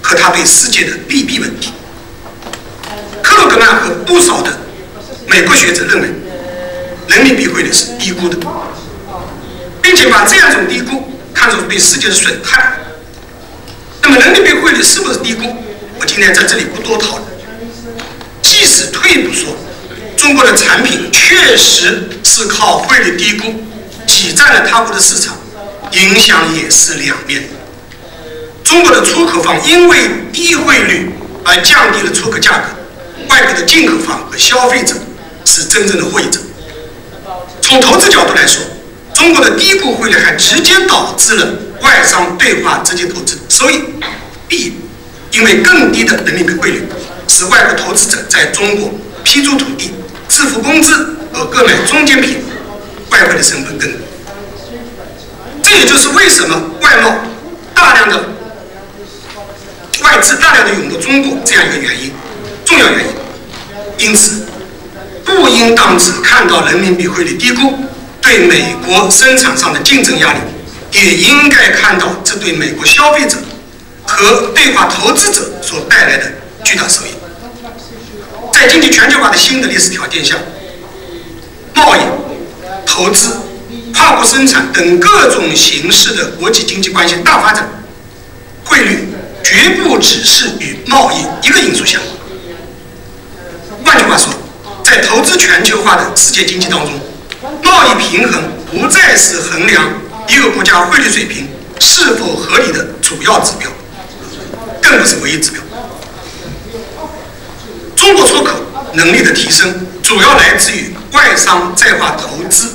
和它对世界的利弊问题，克鲁格曼和不少的美国学者认为，人民币汇率是低估的，并且把这样一种低估看作对世界的损害。那么，人民币汇率是不是低估？我今天在这里不多讨论。即使退一步说， 中国的产品确实是靠汇率低估挤占了他国的市场，影响也是两面的。中国的出口方因为低汇率而降低了出口价格，外国的进口方和消费者是真正的获益者。从投资角度来说，中国的低估汇率还直接导致了外商对华直接投资收益弊，因为更低的人民币汇率使外国投资者在中国批租土地。 支付工资和购买中间品，外汇的成本更低。这也就是为什么外资大量的涌入中国这样一个重要原因。因此，不应当只看到人民币汇率低估对美国生产上的竞争压力，也应该看到这对美国消费者和对华投资者所带来的巨大收益。 在经济全球化的新的历史条件下，贸易、投资、跨国生产等各种形式的国际经济关系大发展，汇率绝不只是与贸易一个因素相关。换句话说，在投资全球化的世界经济当中，贸易平衡不再是衡量一个国家汇率水平是否合理的主要指标，更不是唯一指标。 中国出口能力的提升，主要来自于外商在华投资。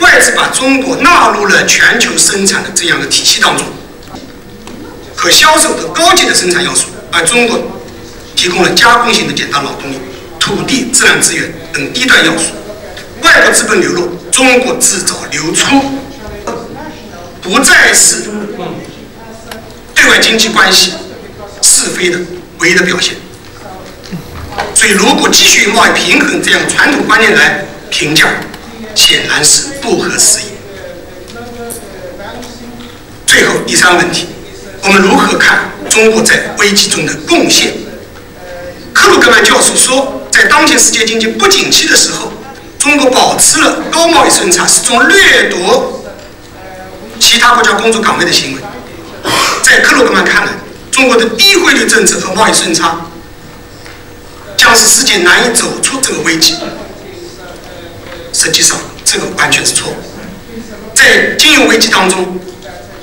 外资把中国纳入了全球生产的这样的体系当中，可销售的高级的生产要素，而中国提供了加工型的简单劳动力、土地、自然资源等低端要素。外国资本流入，中国制造流出，不再是对外经济关系是非的唯一的表现。 所以，如果继续以贸易平衡这样传统观念来评价，显然是不合时宜。最后，第三个问题，我们如何看中国在危机中的贡献？克鲁格曼教授说，在当前世界经济不景气的时候，中国保持了高贸易顺差是种掠夺其他国家工作岗位的行为。在克鲁格曼看来，中国的低汇率政策和贸易顺差 将是世界难以走出这个危机。实际上，这个完全是错误。在金融危机当中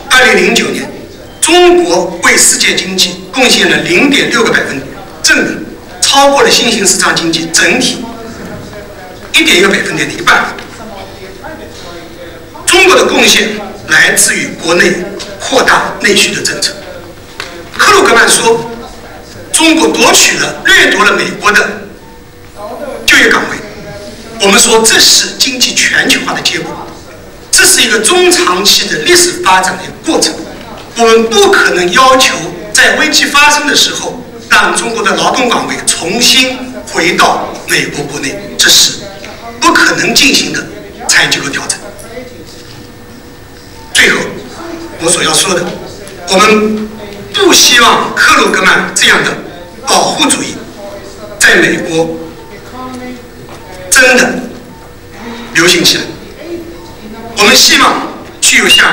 ，2009年，中国为世界经济贡献了0.6个百分点，证明超过了新型市场经济整体1.1个百分点的一半。中国的贡献来自于国内扩大内需的政策。克鲁格曼说，中国掠夺了美国的就业岗位。我们说这是经济全球化的结果。 这是一个中长期的历史发展的过程，我们不可能要求在危机发生的时候让中国的劳动岗位重新回到美国国内，这是不可能进行的产业结构调整。最后，我所要说的，我们不希望克鲁格曼这样的保护主义在美国真的流行起来。 我们希望具有像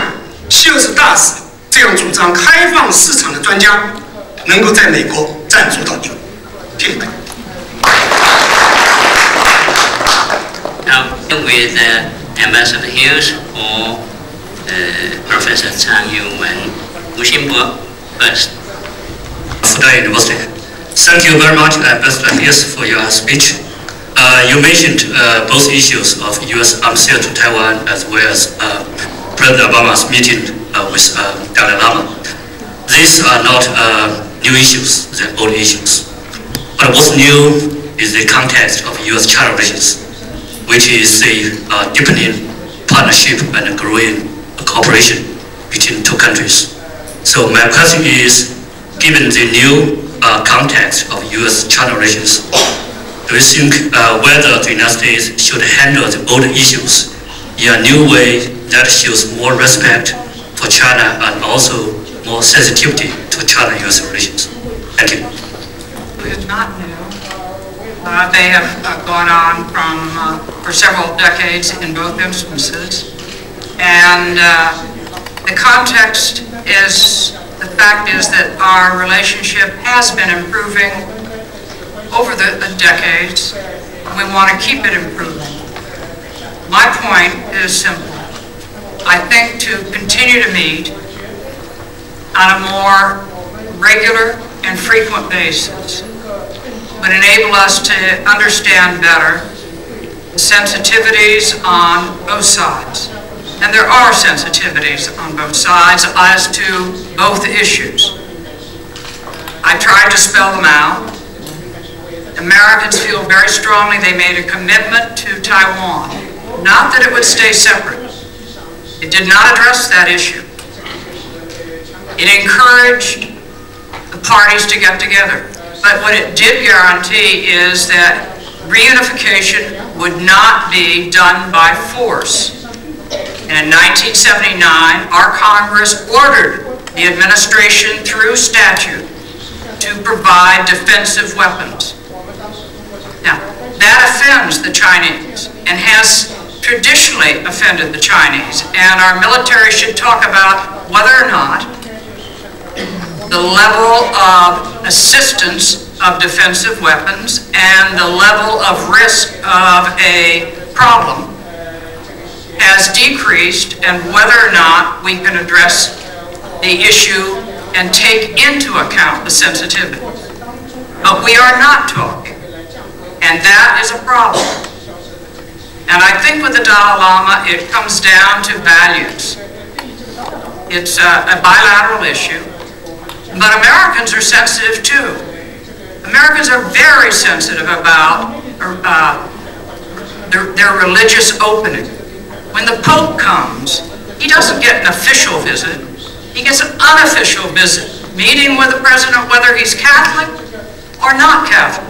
希尔斯大使这样主张开放市场的专家，能够在美国占主导地位。谢谢大家。Now with Ambassador Hughes or Professor Zhang Youwen, Mushimbo first. Today University. Thank you very much, Ambassador Hughes, for your speech. You mentioned both issues of U.S. arms sale to Taiwan as well as President Obama's meeting with Dalai Lama. These are not new issues, they're old issues. But what's new is the context of U.S.-China relations, which is the deepening partnership and growing cooperation between two countries. So my question is, given the new context of U.S.-China relations, do you think whether the United States should handle the old issues in a new way that shows more respect for China and also more sensitivity to China-US relations? Thank you. It is not new. They have gone on from for several decades in both instances, and the context is the fact is that our relationship has been improving over the decades. We want to keep it improving. My point is simple. I think to continue to meet on a more regular and frequent basis would enable us to understand better the sensitivities on both sides. And there are sensitivities on both sides as to both issues. I tried to spell them out. Americans feel very strongly they made a commitment to Taiwan. Not that it would stay separate. It did not address that issue. It encouraged the parties to get together. But what it did guarantee is that reunification would not be done by force. And in 1979, our Congress ordered the administration through statute to provide defensive weapons. Now, that offends the Chinese and has traditionally offended the Chinese, and our military should talk about whether or not the level of assistance of defensive weapons and the level of risk of a problem has decreased, and whether or not we can address the issue and take into account the sensitivity. But we are not talking. And that is a problem. And I think with the Dalai Lama, it comes down to values. It's a bilateral issue. But Americans are sensitive too. Americans are very sensitive about their religious opening. When the Pope comes, he doesn't get an official visit. He gets an unofficial visit, meeting with the president, whether he's Catholic or not Catholic.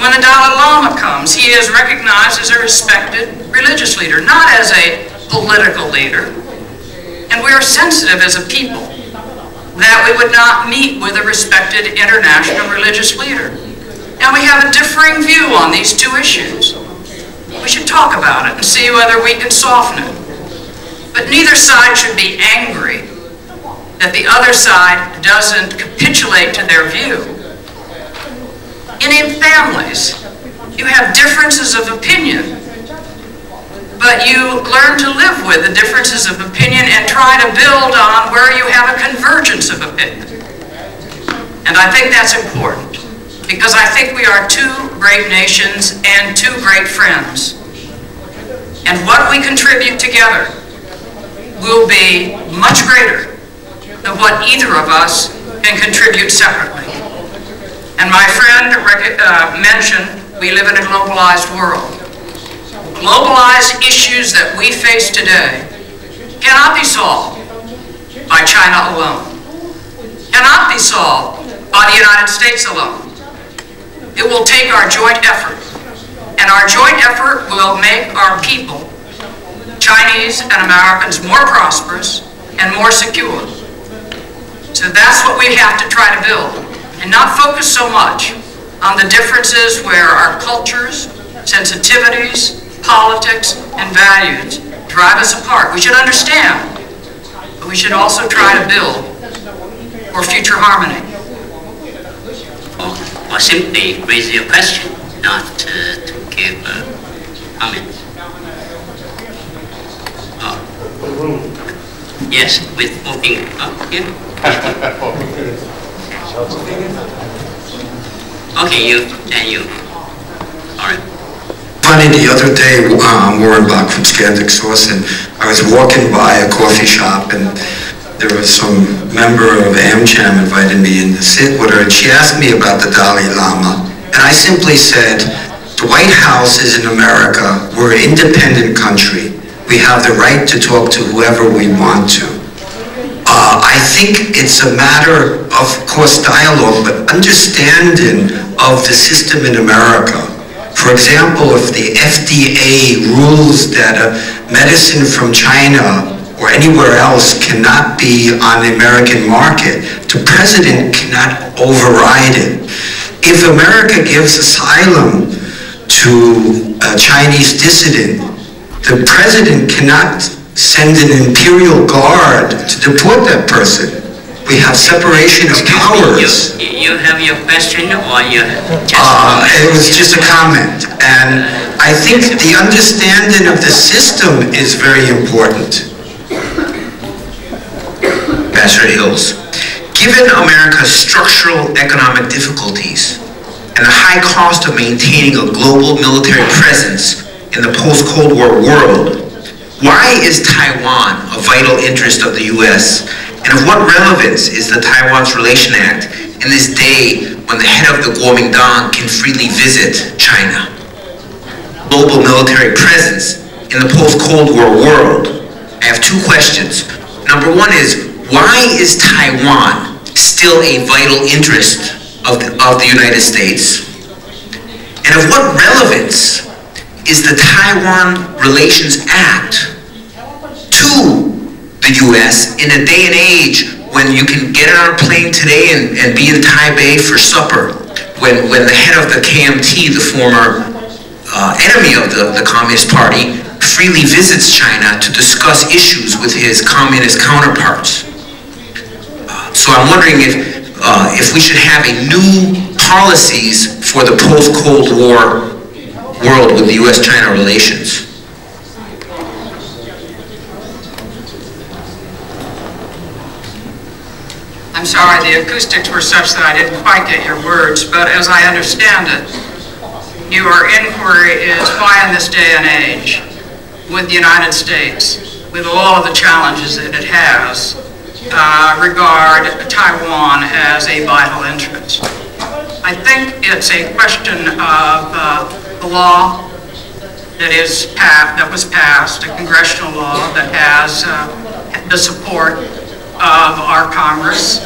When the Dalai Lama comes, he is recognized as a respected religious leader, not as a political leader. And we are sensitive as a people that we would not meet with a respected international religious leader. Now we have a differing view on these two issues. We should talk about it and see whether we can soften it. But neither side should be angry that the other side doesn't capitulate to their view. And in families, you have differences of opinion, but you learn to live with the differences of opinion and try to build on where you have a convergence of opinion. And I think that's important, because I think we are two great nations and two great friends. And what we contribute together will be much greater than what either of us can contribute separately. And my friend mentioned we live in a globalized world. Globalized issues that we face today cannot be solved by China alone, cannot be solved by the United States alone. It will take our joint effort, and our joint effort will make our people, Chinese and Americans, more prosperous and more secure. So that's what we have to try to build, and not focus so much on the differences where our cultures, sensitivities, politics, and values drive us apart. We should understand, but we should also try to build for future harmony. Or simply raise your question, not to give comments. Oh. Yes, with moving up here. Yeah. Okay, you and you. All right. Funny, the other day, Warren Bach from Skeptic Source, and I was walking by a coffee shop, and there was some member of AmCham invited me in to sit with her, and she asked me about the Dalai Lama, and I simply said, the White House is in America. We're an independent country. We have the right to talk to whoever we want to. I think it's a matter of course dialogue, but understanding of the system in America. For example, if the FDA rules that a medicine from China or anywhere else cannot be on the American market, the president cannot override it. If America gives asylum to a Chinese dissident, the president cannot send an imperial guard to deport that person. We have separation of powers. You have your question, or you just it was just a comment. And I think the understanding of the system is very important. Ambassador Hills, given America's structural economic difficulties and the high cost of maintaining a global military presence in the post-Cold War world, why is Taiwan a vital interest of the U.S., and of what relevance is the Taiwan Relations Act in this day when the head of the Kuomintang can freely visit China? Global military presence in the post-Cold War world. I have two questions. Number one is, why is Taiwan still a vital interest of the United States? And of what relevance is the Taiwan Relations Act to the U.S. in a day and age when you can get on a plane today and be in Taipei for supper, when the head of the KMT, the former enemy of the Communist Party, freely visits China to discuss issues with his communist counterparts? So I'm wondering if we should have a new policies for the post-Cold War world with the U.S.-China relations. I'm sorry, the acoustics were such that I didn't quite get your words, but as I understand it, your inquiry is why in this day and age, with the United States, with all of the challenges that it has, regard Taiwan as a vital interest. I think it's a question of the law that was passed, a congressional law that has the support of our Congress,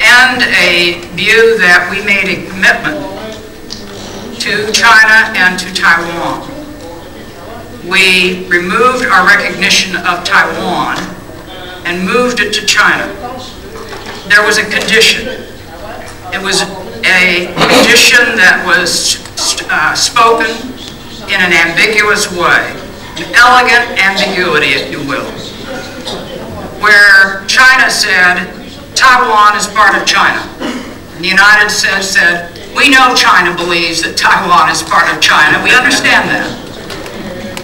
and a view that we made a commitment to China and to Taiwan. We removed our recognition of Taiwan and moved it to China. There was a condition. It was a condition that was spoken in an ambiguous way, an elegant ambiguity, if you will, where China said, Taiwan is part of China. And the United States said, we know China believes that Taiwan is part of China. We understand that.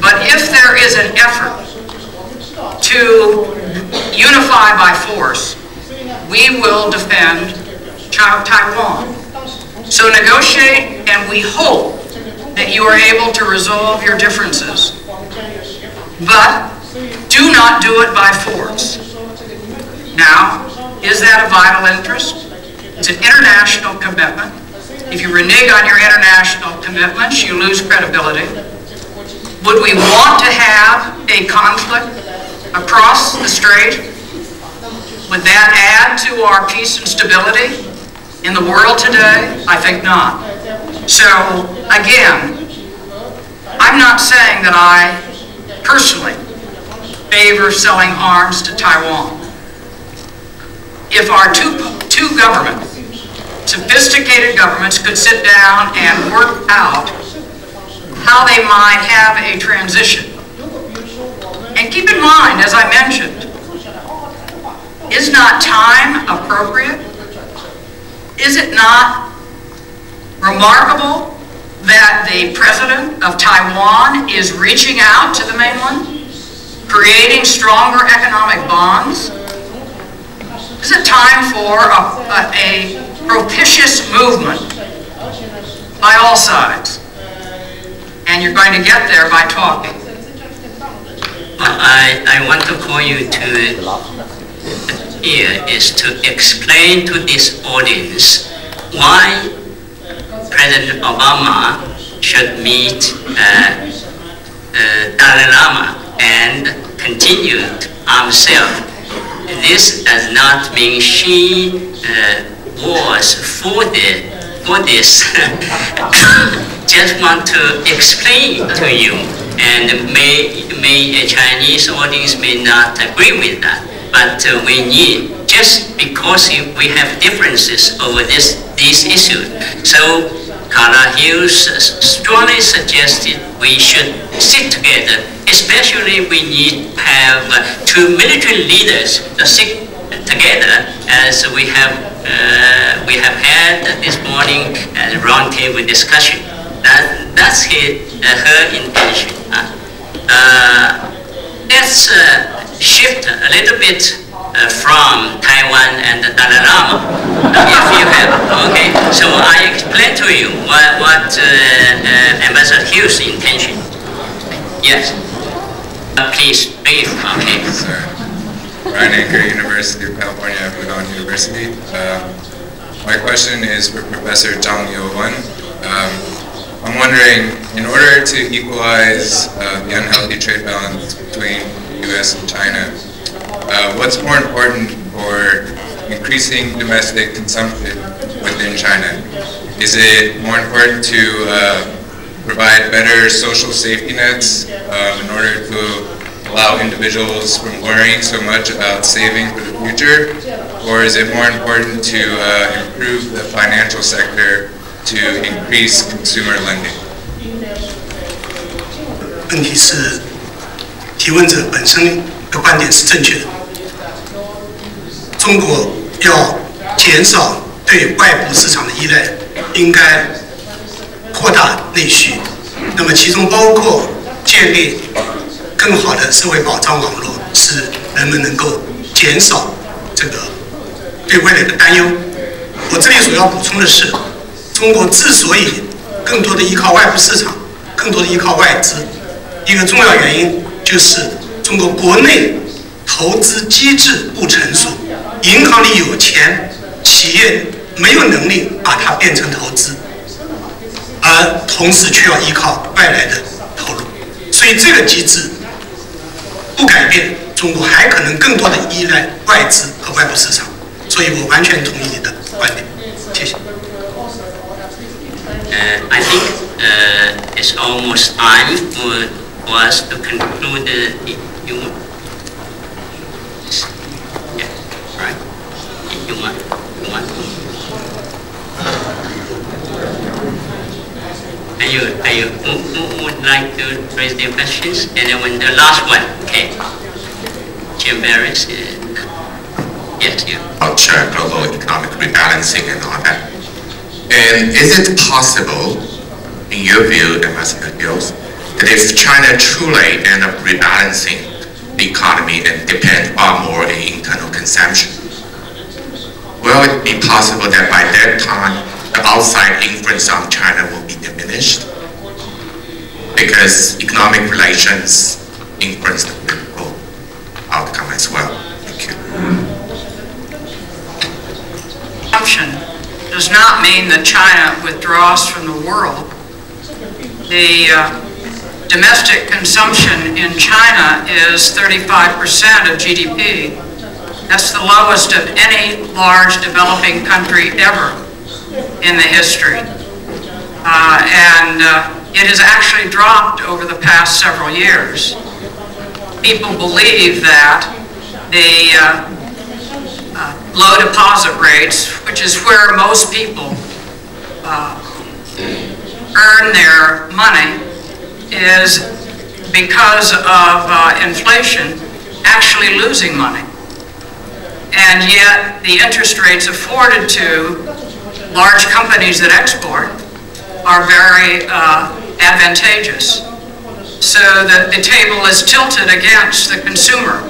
But if there is an effort to unify by force, we will defend Taiwan. So negotiate, and we hope that you are able to resolve your differences. But do not do it by force. Now, is that a vital interest? It's an international commitment. If you renege on your international commitments, you lose credibility. Would we want to have a conflict across the strait? Would that add to our peace and stability in the world today? I think not. So, again, I'm not saying that I personally favor selling arms to Taiwan. If our two governments, sophisticated governments, could sit down and work out how they might have a transition. And keep in mind, as I mentioned, is not time appropriate? Is it not remarkable that the president of Taiwan is reaching out to the mainland, creating stronger economic bonds? Is it time for a propitious movement by all sides? And you're going to get there by talking. I want to call you to here is to explain to this audience why President Obama should meet Dalai Lama and continue himself. This does not mean she was for this. Just want to explain to you, and may a Chinese audience may not agree with that, but we need, just because we have differences over these issues. So Carter Hughes strongly suggested we should sit together, especially we need have two military leaders to sit together, as we have had this morning a roundtable discussion. That's her intention. Let's shift a little bit from Taiwan and the Dalai Lama, if you have. Okay, so I explain to you what Ambassador Hughes' intention. Yes, please brief. Okay. Sir. Brian Anker, University of California at Udon University. My question is for Professor Zhang Youwen. I'm wondering, in order to equalize the unhealthy trade balance between the U.S. and China, what's more important for increasing domestic consumption within China? Is it more important to provide better social safety nets in order to allow individuals from worrying so much about saving for the future? Or is it more important to improve the financial sector to increase consumer lending? 问题是提问者本身的观点是正确的。中国要减少对外部市场的依赖，应该扩大内需，那么其中包括建立更好的社会保障网络，使人们能够减少这个对未来的担忧。我这里所要补充的是，中国之所以更多的依靠外部市场，更多的依靠外资，一个重要原因就是中国国内投资机制不成熟，银行里有钱，企业没有能力把它变成投资，而同时却要依靠外来的投入，所以这个机制不改变，中国还可能更多的依赖外资和外部市场，所以我完全同意你的观点。谢谢。I think it's almost time for us to conclude the human. Yeah, right. Human. Are you who would like to raise their questions? And then when the last one, okay. Jim Barris, yes, you. Culture, global economic rebalancing and all that. And is it possible, in your view, Ambassador Hughes, If China truly ends up rebalancing the economy and depends far more on internal consumption, will it be possible that by that time the outside influence on China will be diminished? Because economic relations influence the political outcome as well. Thank you. Consumption does not mean that China withdraws from the world. The domestic consumption in China is 35% of GDP. That's the lowest of any large developing country ever in the history. It has actually dropped over the past several years. People believe that the low deposit rates, which is where most people earn their money, is because of inflation actually losing money. And yet the interest rates afforded to large companies that export are very advantageous. So that the table is tilted against the consumer.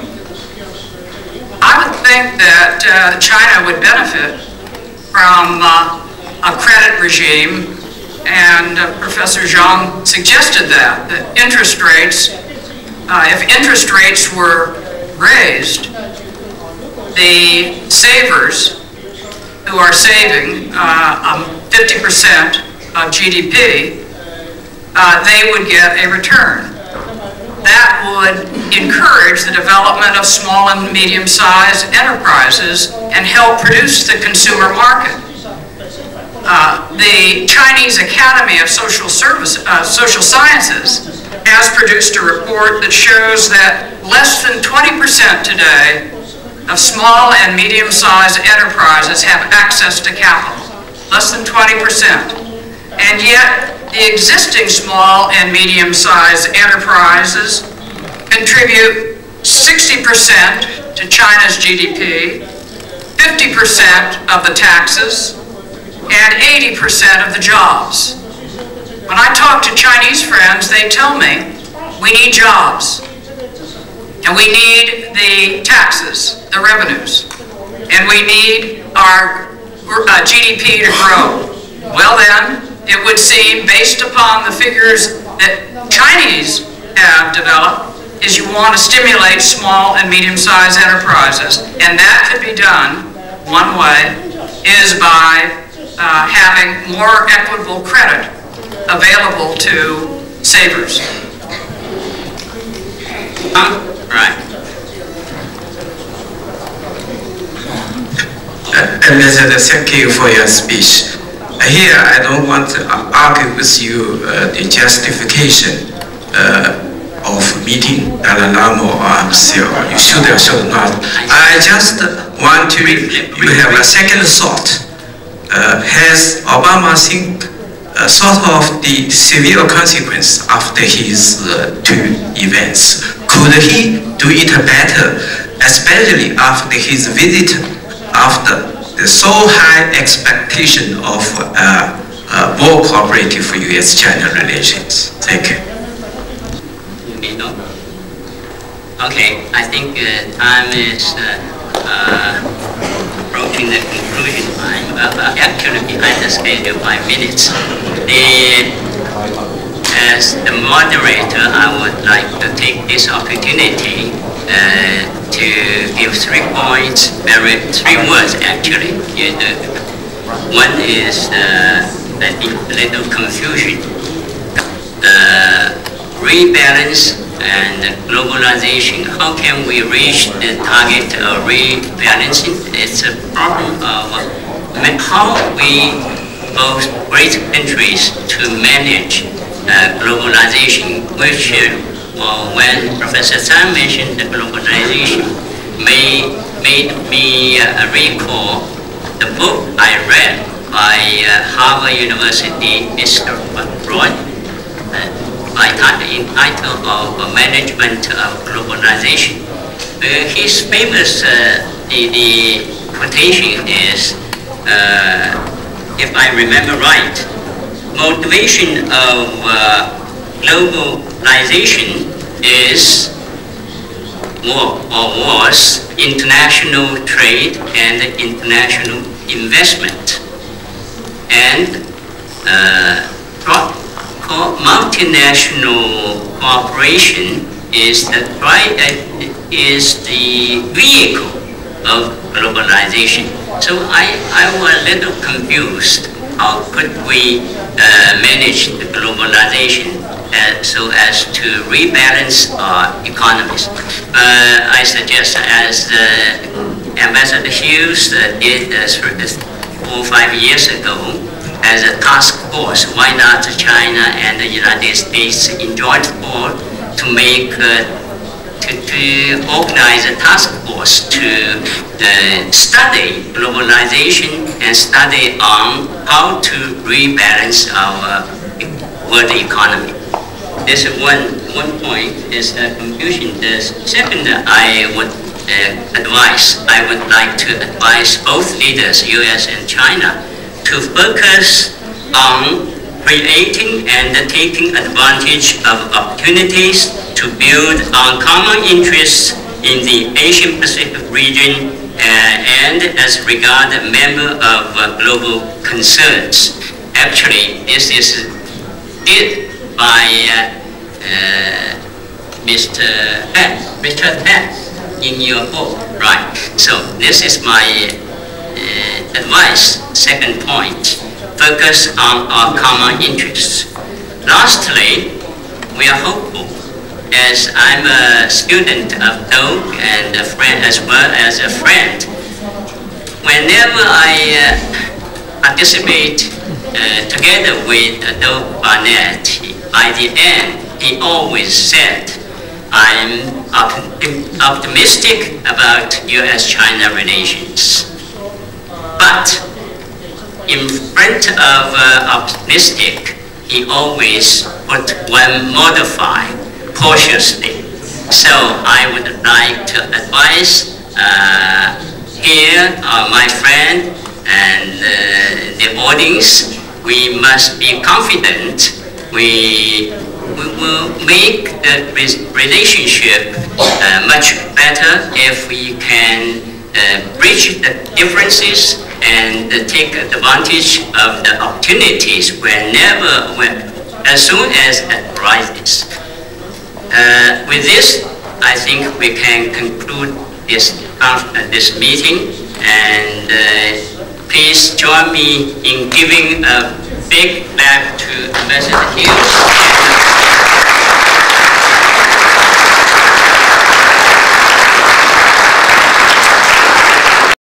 I would think that China would benefit from a credit regime, and Professor Zhang suggested that, interest rates, if interest rates were raised, the savers who are saving 50% of GDP, they would get a return. That would encourage the development of small and medium-sized enterprises and help produce the consumer market. The Chinese Academy of Social Sciences has produced a report that shows that less than 20% today of small and medium-sized enterprises have access to capital. Less than 20%. And yet, the existing small and medium-sized enterprises contribute 60% to China's GDP, 50% of the taxes, and 80% of the jobs. When I talk to Chinese friends, they tell me, we need jobs, and we need the taxes, the revenues, and we need our GDP to grow. Well then, it would seem, based upon the figures that Chinese have developed, is you want to stimulate small and medium-sized enterprises. And that could be done, one way, is by having more equitable credit available to savers. Right. Ambassador, thank you for your speech. Here, I don't want to argue with you the justification of meeting Dalai Lama or himself. You should or should not. I just want to have a second thought. Has Obama think sort of the severe consequence after his two events? Could he do it better, especially after his visit, after the so high expectation of more cooperative U.S.-China relations? Thank you. You may not. Okay, I think time is approaching the conclusion. I'm actually behind the schedule by minutes. As the moderator, I would like to take this opportunity to give 3 points, three words actually. One is the little confusion, the rebalance and globalization. How can we reach the target of rebalancing? It's a problem of how we, both great countries, to manage globalization, which when Professor Tsai mentioned the globalization, made me recall the book I read by Harvard University, Mr. Broad, entitled Management of Globalization. His famous the quotation is, if I remember right, motivation of global globalization is more or was international trade and international investment, and multinational cooperation is the vehicle of globalization. So I was a little confused. How could we manage the globalization so as to rebalance our economies? I suggest, as Ambassador Hughes did 4 or 5 years ago, as a task force, why not China and the United States in joint board to make to organize a task force to study globalization and study on how to rebalance our world economy. This one point is confusion. The second, I would advise both leaders, U.S. and China, to focus on creating and taking advantage of opportunities to build on common interests in the Asian Pacific region and as regard a member of global concerns. Actually, this is did by Mr. Pan in your book, right? So this is my advice. Second point, focus on our common interests. Lastly, we are hopeful, as I'm a student of Doak and a friend as well as a friend. Whenever I participate together with Doug Barnett, by the end, he always said, I'm optimistic about US-China relations. But in front of optimistic, he always put one modified, cautiously. So I would like to advise here, my friend, and the audience, we must be confident we will make the relationship much better if we can bridge the differences and take advantage of the opportunities as soon as it arises. With this, I think we can conclude this meeting, and please join me in giving a big clap to Ambassador Hughes.